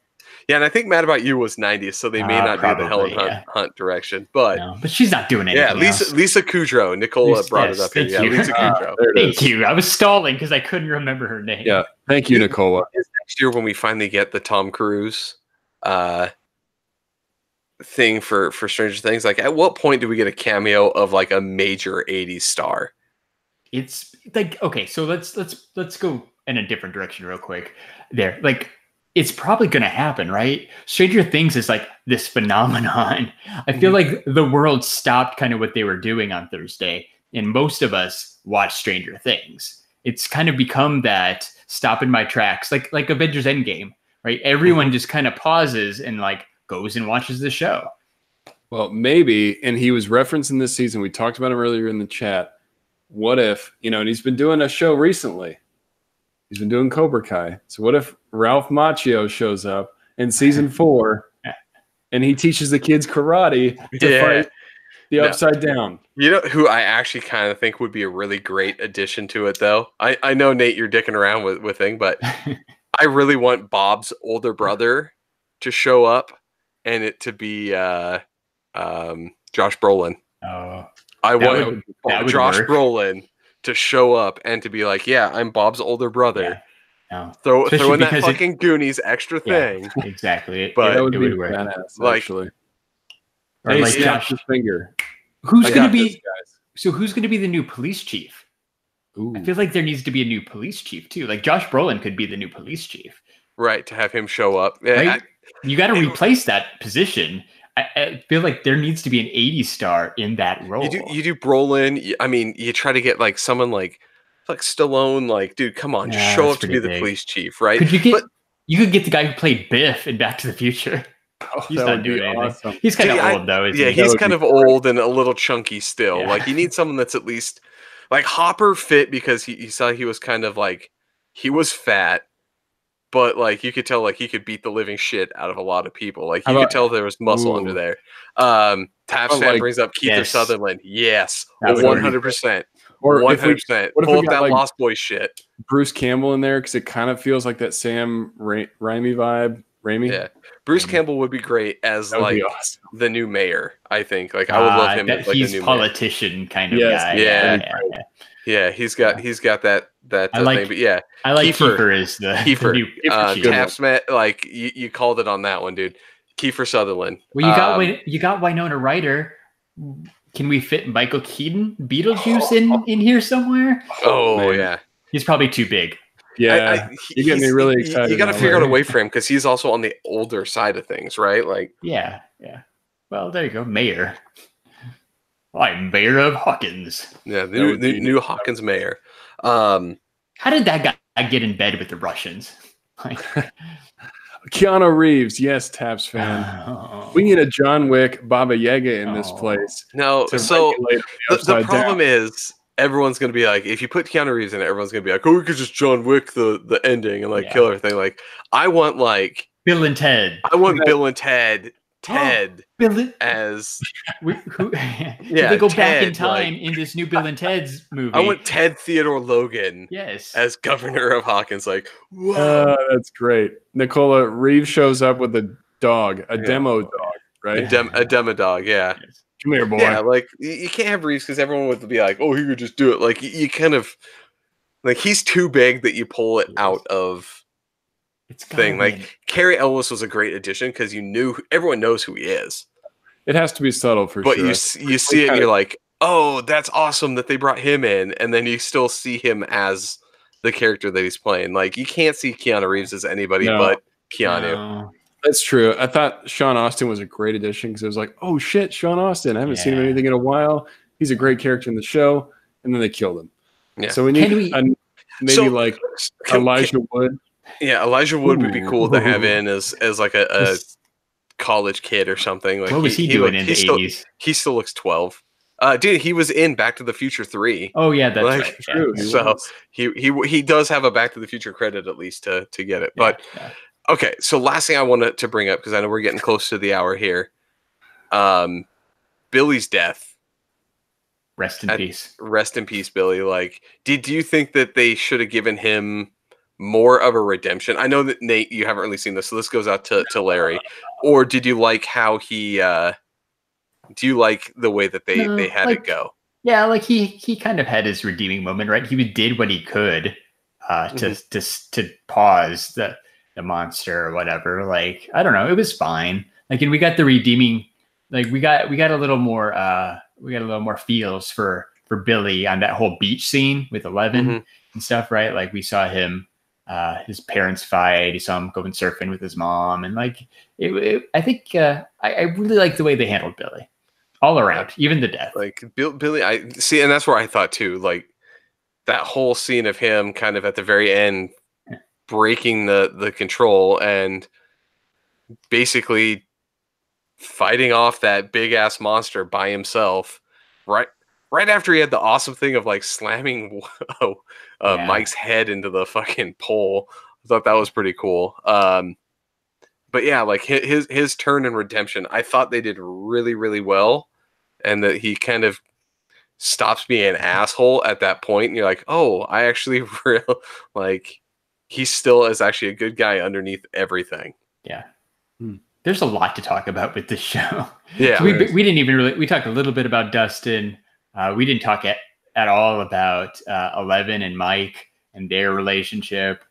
Yeah, and I think Mad About You was 90s, so they may not probably do the Helen Hunt direction. But she's not doing anything. Yeah, Lisa Kudrow. Nicola brought it up here. Yeah, Lisa Kudrow. Thank you. I was stalling because I couldn't remember her name. Yeah, thank you, Nicola. Next year when we finally get the Tom Cruise thing for Stranger Things, like at what point do we get a cameo of like a major 80s star? It's like, okay, so let's go in a different direction real quick. There, like. It's probably going to happen, right? Stranger Things is like this phenomenon. I feel like the world stopped kind of what they were doing on Thursday, and most of us watch Stranger Things. It's kind of become that stop in my tracks, like Avengers Endgame, right? Everyone just kind of pauses and like goes and watches the show. Well, maybe, and he was referencing this season. We talked about him earlier in the chat. What if, you know, and he's been doing a show recently. He's been doing Cobra Kai. So what if Ralph Macchio shows up in season 4 and he teaches the kids karate to fight the Upside Down? You know who I actually kind of think would be a really great addition to it, though? I know, Nate, you're dicking around with thing, but I really want Bob's older brother to show up and it to be Josh Brolin. Oh, I want Josh Brolin to show up and to be like, yeah, I'm Bob's older brother. Yeah. No. Throw in that fucking Goonies extra thing. Exactly. But it would work. Like, actually. Or like Josh's finger. Who's going to be the new police chief? Ooh. I feel like there needs to be a new police chief too. Like Josh Brolin could be the new police chief. Right. To have him show up. Right? You got to replace that position. I feel like there needs to be an 80s star in that role. You do Brolin. I mean, you try to get like someone like Stallone. Like, dude, come on, just show up to be the police chief, right? You could get the guy who played Biff in Back to the Future. Oh, he's not doing anything. Awesome. He's kind of old though. Isn't he? He's kind of old and a little chunky still. Yeah. Like, you need someone that's at least like Hopper fit because he was kind of like he was fat. But like you could tell, like he could beat the living shit out of a lot of people. Like you could tell there was muscle under there. Taps fan brings up Keith or Sutherland. Yes, 100%. Or 100%. Pull up that like Lost Boy shit. Bruce Campbell in there because it kind of feels like that Sam Raimi vibe. Raimi. Yeah, Bruce Campbell would be great as like awesome. The new mayor. I think. Like I would love him as like a new politician mayor. Kind of guy. Yeah. Yeah, he's got that thing, but yeah. I like Kiefer is the new Taps Matt, like you called it on that one, dude. Kiefer Sutherland. Well, you got Winona Ryder. Can we fit Michael Keaton, Beetlejuice in here somewhere? Oh man. Yeah. He's probably too big. Yeah, you get me really excited. You got to figure out a way for him because he's also on the older side of things, right? Like, yeah, yeah. Well, there you go, Mayor. I'm Mayor of Hawkins. Yeah, the new Hawkins mayor. How did that guy get in bed with the Russians? Like, Keanu Reeves, yes, Taps fan. Oh. We need a John Wick Baba Yaga in this place. No, so the problem is everyone's going to be like, if you put Keanu Reeves in it, everyone's going to be like, oh, we could just John Wick the ending and like kill everything. Like, I want like Bill and Ted. I want Bill and Ted. Ted as they go Ted, back in time like, in this new Bill and Ted's movie. I want Ted Theodore Logan as governor of Hawkins. Like, whoa, that's great. Nicola Reeves shows up with a dog, a demo dog, right? A demo dog, yes. Come here, boy. Yeah, like you can't have Reeves because everyone would be like, oh, he could just do it. Like you kind of like he's too big that you pull it out of. Thing like Cary Elwes was a great addition because you knew everyone knows who he is. It has to be subtle for sure. But you see it and you're like, oh, that's awesome that they brought him in, and then you still see him as the character that he's playing. Like you can't see Keanu Reeves as anybody but Keanu. No. That's true. I thought Sean Austin was a great addition because it was like, oh shit, Sean Austin. I haven't seen him anything in a while. He's a great character in the show, and then they killed him. Yeah. So we need Elijah Wood. Yeah, Elijah Wood would be cool to have in as like a college kid or something. Like, what was he doing in the 80s? He still looks 12. Dude, he was in Back to the Future 3. Oh yeah, that's like, right. True. Yeah. So he does have a Back to the Future credit at least to get it. But okay, so last thing I wanted to bring up because I know we're getting close to the hour here. Billy's death. Rest in peace. Rest in peace, Billy. Like, do you think that they should have given him more of a redemption? I know that Nate, you haven't really seen this, so this goes out to Larry. Or did you like how he? Do you like the way that they had it go? Yeah, like he kind of had his redeeming moment, right? He did what he could to pause the monster or whatever. Like I don't know, it was fine. Like and we got the redeeming. Like we got a little more. We got a little more feels for Billy on that whole beach scene with Eleven and stuff, right? Like we saw him. His parents fight. He saw him going surfing with his mom, and like, I think I really like the way they handled Billy, all around, even the death. Like Billy, I see, and that's where I thought too. Like that whole scene of him, kind of at the very end, breaking the control and basically fighting off that big ass monster by himself, right? Right after he had the awesome thing of like slamming Mike's head into the fucking pole. I thought that was pretty cool. But yeah, like his turn in redemption, I thought they did really, really well. And that he kind of stops being an asshole at that point. And you're like, oh, I actually like he still is actually a good guy underneath everything. Yeah. There's a lot to talk about with this show. Yeah. So we didn't even really, we talked a little bit about Dustin. We didn't talk at all about Eleven and Mike and their relationship.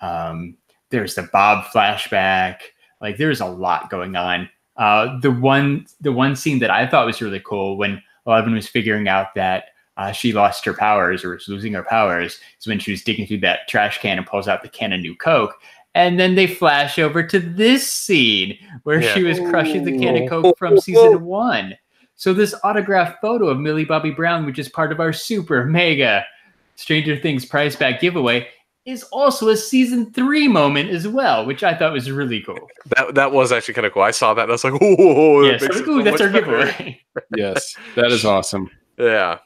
There's the Bob flashback. Like there's a lot going on. The one scene that I thought was really cool when Eleven was figuring out that she lost her powers or was losing her powers is when she was digging through that trash can and pulls out the can of New Coke. And then they flash over to this scene where she was crushing the can of Coke from season one. So this autographed photo of Millie Bobby Brown, which is part of our super mega Stranger Things prize bag giveaway, is also a season 3 moment as well, which I thought was really cool. That was actually kind of cool. I saw that and I was like, "Whoa, so that's our giveaway." Yes, that is awesome. Yeah.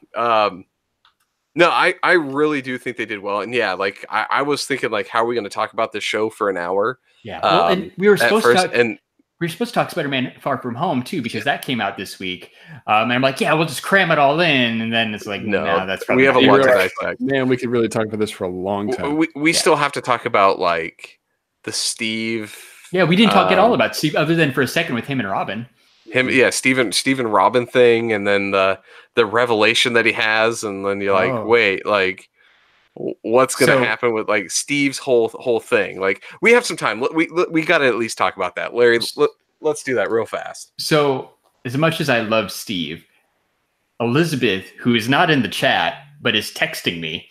No, I really do think they did well, and yeah, like I was thinking, like, how are we going to talk about this show for an hour? Yeah. Well, and we were supposed to talk We were supposed to talk Spider-Man Far From Home, too, because that came out this week. And I'm like, yeah, we'll just cram it all in. And then it's like, no, that's probably... We have a lot to dissect. Man, we could really talk about this for a long time. We still have to talk about, like, the Steve... Yeah, we didn't talk at all about Steve, other than for a second with him and Robin. Steve and Robin thing, and then the revelation that he has, and then you're like, wait, like... What's going to happen with like Steve's whole thing? Like we have some time. We got to at least talk about that, Larry. Let's do that real fast. So as much as I love Steve, Elizabeth, who is not in the chat but is texting me,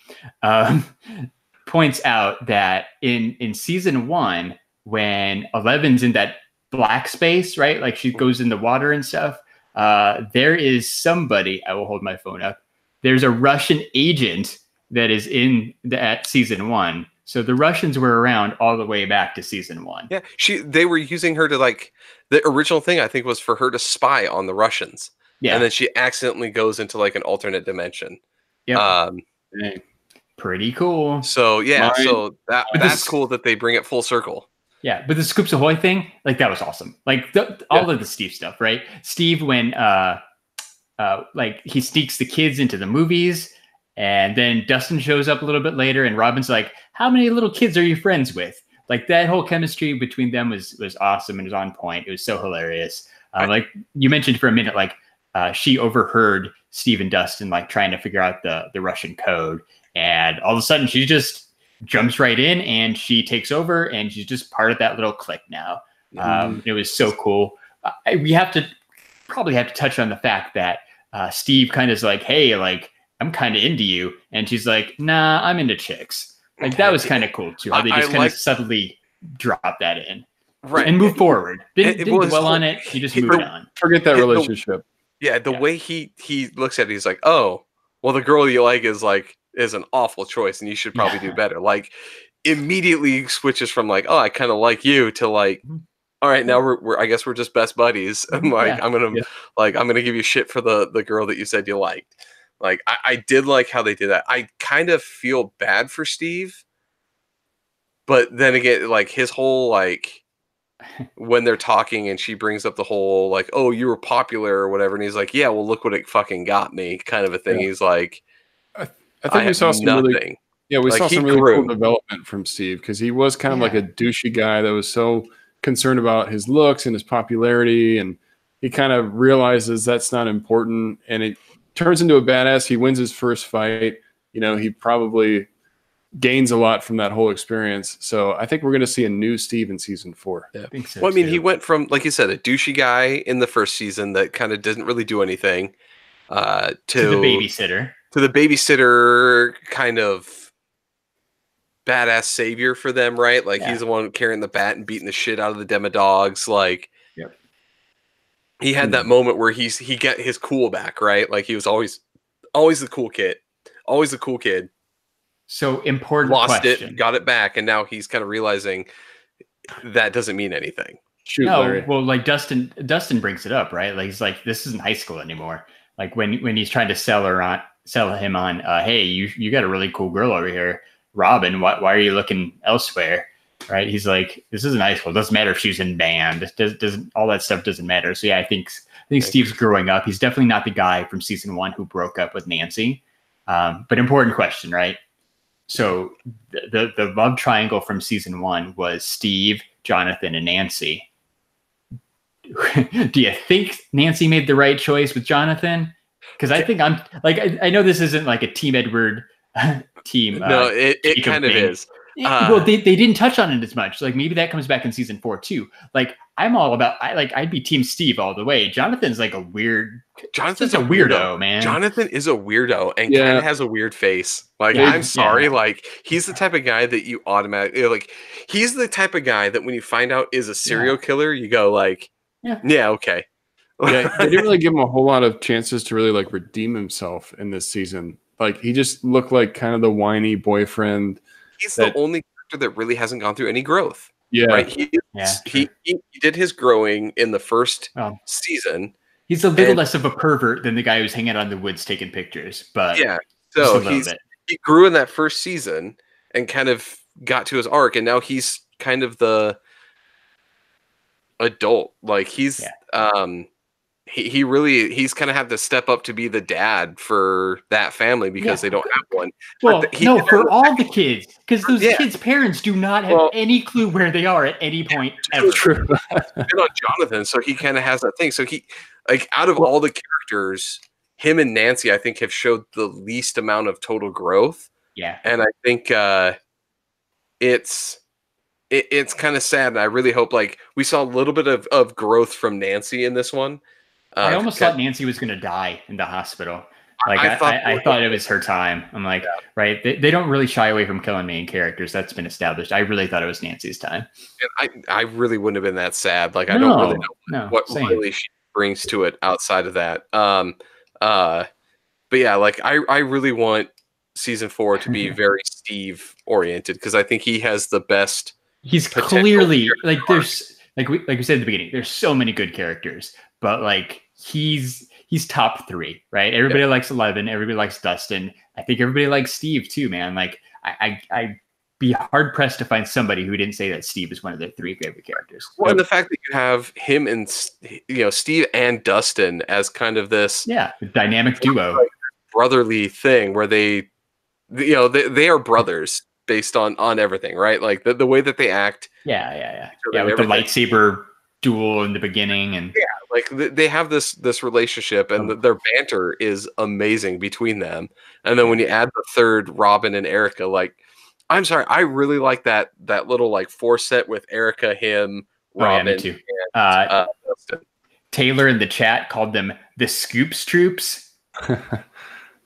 points out that in season one, when Eleven's in that black space, right? Like she goes in the water and stuff. There is somebody, I will hold my phone up. There's a Russian agent that is in at season one. So the Russians were around all the way back to season one. Yeah, they were using her to, like, the original thing I think was for her to spy on the Russians. Yeah. And then she accidentally goes into like an alternate dimension. Yeah. Pretty cool. So yeah, Mine. So that's cool that they bring it full circle. Yeah, but the Scoops Ahoy thing, like, that was awesome. Like all of the Steve stuff, right? Steve, when like he sneaks the kids into the movies, and then Dustin shows up a little bit later, and Robin's like, "How many little kids are you friends with?" Like, that whole chemistry between them was awesome and was on point. It was so hilarious. Like you mentioned for a minute, like she overheard Steve and Dustin like trying to figure out the Russian code, and all of a sudden she just jumps right in and she takes over, and she's just part of that little clique now. It was so cool. We have to touch on the fact that Steve kind of is like, "Hey, like, I'm kind of into you," and she's like, "Nah, I'm into chicks." Like, that was kind of cool too. How they just kind of subtly drop that in, right, and move forward. Didn't dwell on it. She just moved on. Forget that relationship. Way he looks at it, he's like, "Oh, well, the girl you like is an awful choice, and you should probably do better." Like, immediately switches from like, "Oh, I kind of like you," to like, "All right, now we're just best buddies." I'm like, I'm gonna give you shit for the girl that you said you liked. Like, I did like how they did that. I kind of feel bad for Steve, but then again, like, his whole like when they're talking and she brings up the whole like, "Oh, you were popular," or whatever, and he's like, "Yeah, well, look what it fucking got me," kind of a thing. Yeah. He's like, I think we saw some really cool development from Steve, because he was kind of like a douchey guy that was so concerned about his looks and his popularity, and he kind of realizes that's not important, and it turns into a badass. He wins his first fight. You know, he probably gains a lot from that whole experience. So I think we're going to see a new Steve in season 4. Yeah. I think so, he went from, like you said, a douchey guy in the first season that kind of didn't really do anything to the babysitter. To the babysitter, kind of badass savior for them, right? Like, he's the one carrying the bat and beating the shit out of the Demodogs. Like, he had that moment where he got his cool back, right? Like, he was always the cool kid, always the cool kid. So important. Lost question. It, got it back, and now he's kind of realizing that doesn't mean anything. Shoot, no, Larry. Well, like Dustin brings it up, right? Like, he's like, "This isn't high school anymore." Like, when he's trying to sell her on. Sell him on, "Hey, you got a really cool girl over here, Robin. Why are you looking elsewhere?" Right? He's like, "This isn't high school. It doesn't matter if she's in band. Doesn't all that stuff doesn't matter." So yeah, I think Steve's growing up. He's definitely not the guy from season 1 who broke up with Nancy. But important question, right? So the love triangle from season 1 was Steve, Jonathan, and Nancy. Do you think Nancy made the right choice with Jonathan? Because I think I'm like, I know this isn't like a Team Edward team. No, it kind of is. Well, they didn't touch on it as much. Like, maybe that comes back in season 4 too. Like, I'd be Team Steve all the way. Jonathan's like a weird. Jonathan's a weirdo, man. Jonathan is a weirdo and kind of has a weird face. Like, I'm sorry. Yeah. Like, he's the type of guy that you automatically like. He's the type of guy that when you find out is a serial killer, you go like, yeah, okay. Yeah, they didn't really give him a whole lot of chances to really like redeem himself in this season. Like, he just looked like kind of the whiny boyfriend. He's the only character that really hasn't gone through any growth. Yeah, right. He did his growing in the first season. He's a little less of a pervert than the guy who's hanging out in the woods taking pictures. But yeah, so he grew in that first season and kind of got to his arc, and now he's kind of the adult. Like, he's He's kind of had to step up to be the dad for that family because they don't have one. Well, for all the kids, because those kids' parents do not have any clue where they are at any point ever. True. And on Jonathan, so he kind of has that thing. So he, like, out of all the characters, him and Nancy, I think, have showed the least amount of total growth. Yeah, and I think it's kind of sad, and I really hope, like, we saw a little bit of growth from Nancy in this one. I almost thought Nancy was going to die in the hospital. Like I thought it was her time. I'm like, yeah. Right. They don't really shy away from killing main characters. That's been established. I really thought it was Nancy's time. And I really wouldn't have been that sad. Like, I don't really know what really she brings to it outside of that. But yeah, like I really want season 4 to be very Steve oriented. Cause I think he has the best. He's clearly like, there's like we said at the beginning, there's so many good characters, but like he's top 3, right? Everybody likes Eleven. Everybody likes Dustin. I think everybody likes Steve too, man. Like I'd be hard pressed to find somebody who didn't say that Steve is one of their 3 favorite characters. Well, and the fact that you have him and Steve and Dustin as kind of this dynamic duo, like, brotherly thing where they are brothers based on everything, right? Like the way that they act. Yeah, with everything. The lightsaber duel in the beginning, and like they have this relationship, and their banter is amazing between them. And then when you add the third, Robin and Erica, like I'm sorry, I really like that little like 4 set with Erica, him, Robin, me too. And Taylor in the chat called them the Scoops Troops.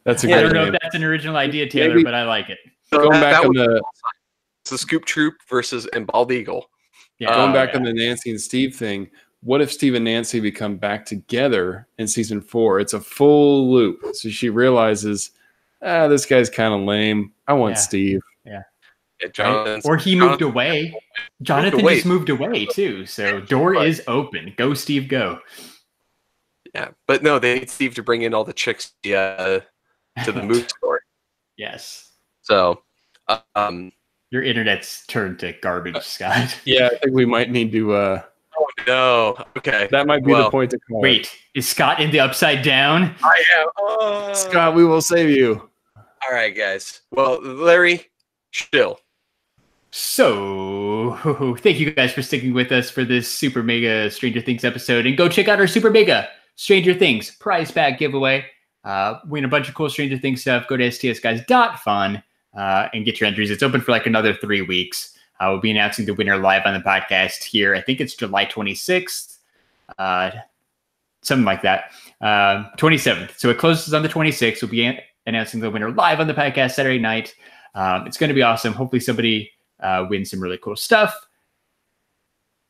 That's a good I don't know if that's an original idea, Taylor, but I like it. So going back on it's the Scoop Troop versus Bald Eagle. Yeah, going back on the Nancy and Steve thing, what if Steve and Nancy become back together in season 4? It's a full loop. So she realizes, this guy's kind of lame. I want Steve. Yeah, Jonathan. Or he moved away. Jonathan just moved away too. So door is open. Go, Steve, go. Yeah, but no, they need Steve to bring in all the chicks to the movie story. Yes. So, your internet's turned to garbage, Scott. Yeah, I think we might need to. Oh no! Okay, that might be the point to call. Wait, is Scott in the Upside Down? I am. Oh. Scott, we will save you. All right, guys. Well, Larry, still. So, thank you guys for sticking with us for this Super Mega Stranger Things episode, and go check out our Super Mega Stranger Things prize pack giveaway. Win a bunch of cool Stranger Things stuff. Go to stsguys.fun. And get your entries. It's open for like another 3 weeks. We'll be announcing the winner live on the podcast here. I think it's July 26th, something like that. 27th. So it closes on the 26th. We'll be announcing the winner live on the podcast Saturday night. It's going to be awesome. Hopefully somebody wins some really cool stuff.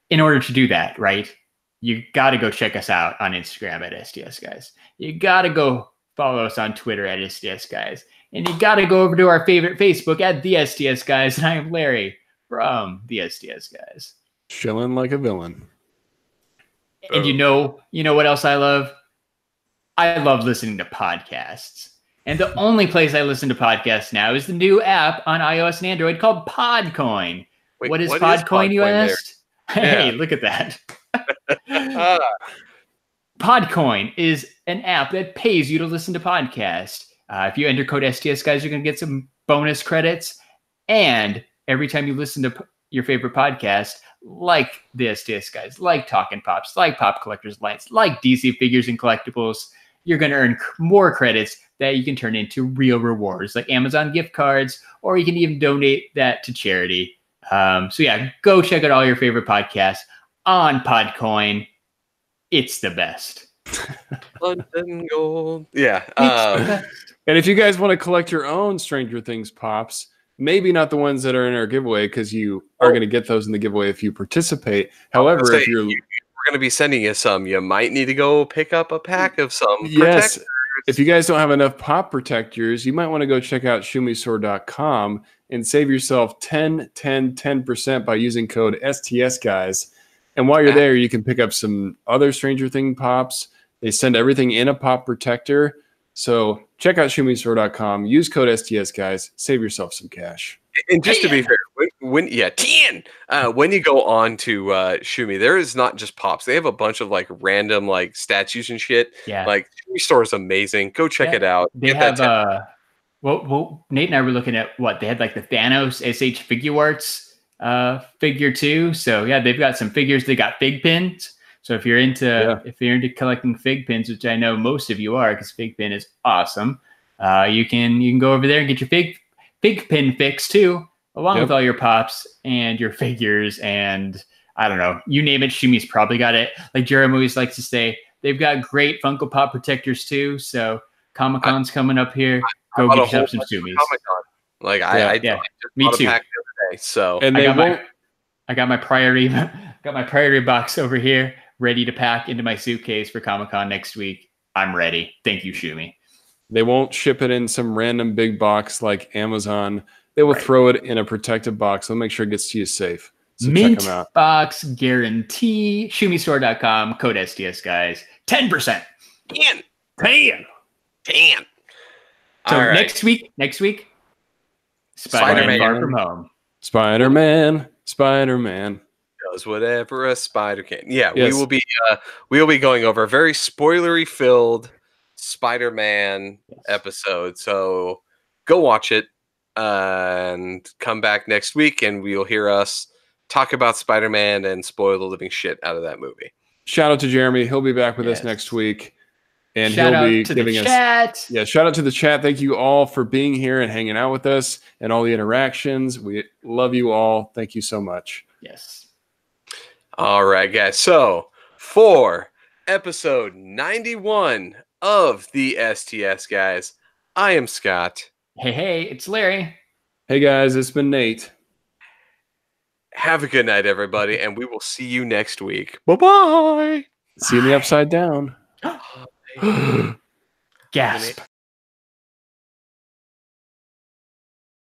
In order to do that, right, you got to go check us out on Instagram at STS Guys. You got to go follow us on Twitter at STS Guys. And you got to go over to our favorite Facebook at the STS Guys. And I am Larry from the STS Guys. Chilling like a villain. And you know what else I love? I love listening to podcasts. And the only place I listen to podcasts now is the new app on iOS and Android called PodCoin. Wait, what is PodCoin, you asked? Hey, look at that. PodCoin is an app that pays you to listen to podcasts. If you enter code STS Guys, you're going to get some bonus credits. And every time you listen to your favorite podcast, like the STS Guys, like Talkin' Pops, like Pop Collectors Lights, like DC Figures and Collectibles, you're going to earn more credits that you can turn into real rewards like Amazon gift cards, or you can even donate that to charity. So yeah, go check out all your favorite podcasts on PodCoin. It's the best. London Gold. Yeah. And if you guys want to collect your own Stranger Things pops, maybe not the ones that are in our giveaway, because you are going to get those in the giveaway if you participate. However, if you're we're going to be sending you some, you might need to go pick up a pack of some protectors. If you guys don't have enough pop protectors, you might want to go check out ShumiStore.com and save yourself 10% by using code STS Guys. And while you're there, you can pick up some other Stranger Things pops. They send everything in a pop protector. So check out ShumiStore.com. Use code STS Guys. Save yourself some cash. And just to be fair, when you go on to Shumi, there is not just pops. They have a bunch of like random like statues and shit. Yeah. Like Shumi Store is amazing. Go check it out. They have Nate and I were looking at what they had, like the Thanos SH Figure Arts figure too. So yeah, they've got some figures. They got fig pins. So if you're into collecting fig pins, which I know most of you are, because fig pin is awesome, you can go over there and get your fig pin fix too, along with all your pops and your figures, and I don't know, you name it, Shumi's probably got it. Like Jeremy always likes to say, they've got great Funko Pop protectors too. So Comic-Con's coming up here. Go get yourself some Sumis. Like I just bought a pack the other day. So and I got my priority box over here ready to pack into my suitcase for Comic-Con next week. I'm ready. Thank you, Shumi. They won't ship it in some random big box like Amazon. They will throw it in a protective box. They'll make sure it gets to you safe. So Mint check them out. Box guarantee. ShumiStore.com. Code STS, guys. 10%. Damn. So all right. Next week. Spider-Man Far From Home. Spider-Man does whatever a spider can. Yeah, yes. we will be going over a very spoilery filled Spider-Man episode. So go watch it and come back next week and we'll hear us talk about Spider-Man and spoil the living shit out of that movie. Shout out to Jeremy. He'll be back with us next week. And he'll be giving us chat. Yeah, shout out to the chat. Thank you all for being here and hanging out with us and all the interactions. We love you all. Thank you so much. Yes. All right, guys. So for episode 91 of the STS, guys, I am Scott. Hey, it's Larry. Hey, guys, it's been Nate. Have a good night, everybody, and we will see you next week. Bye-bye. See you in the Upside Down. Gasp.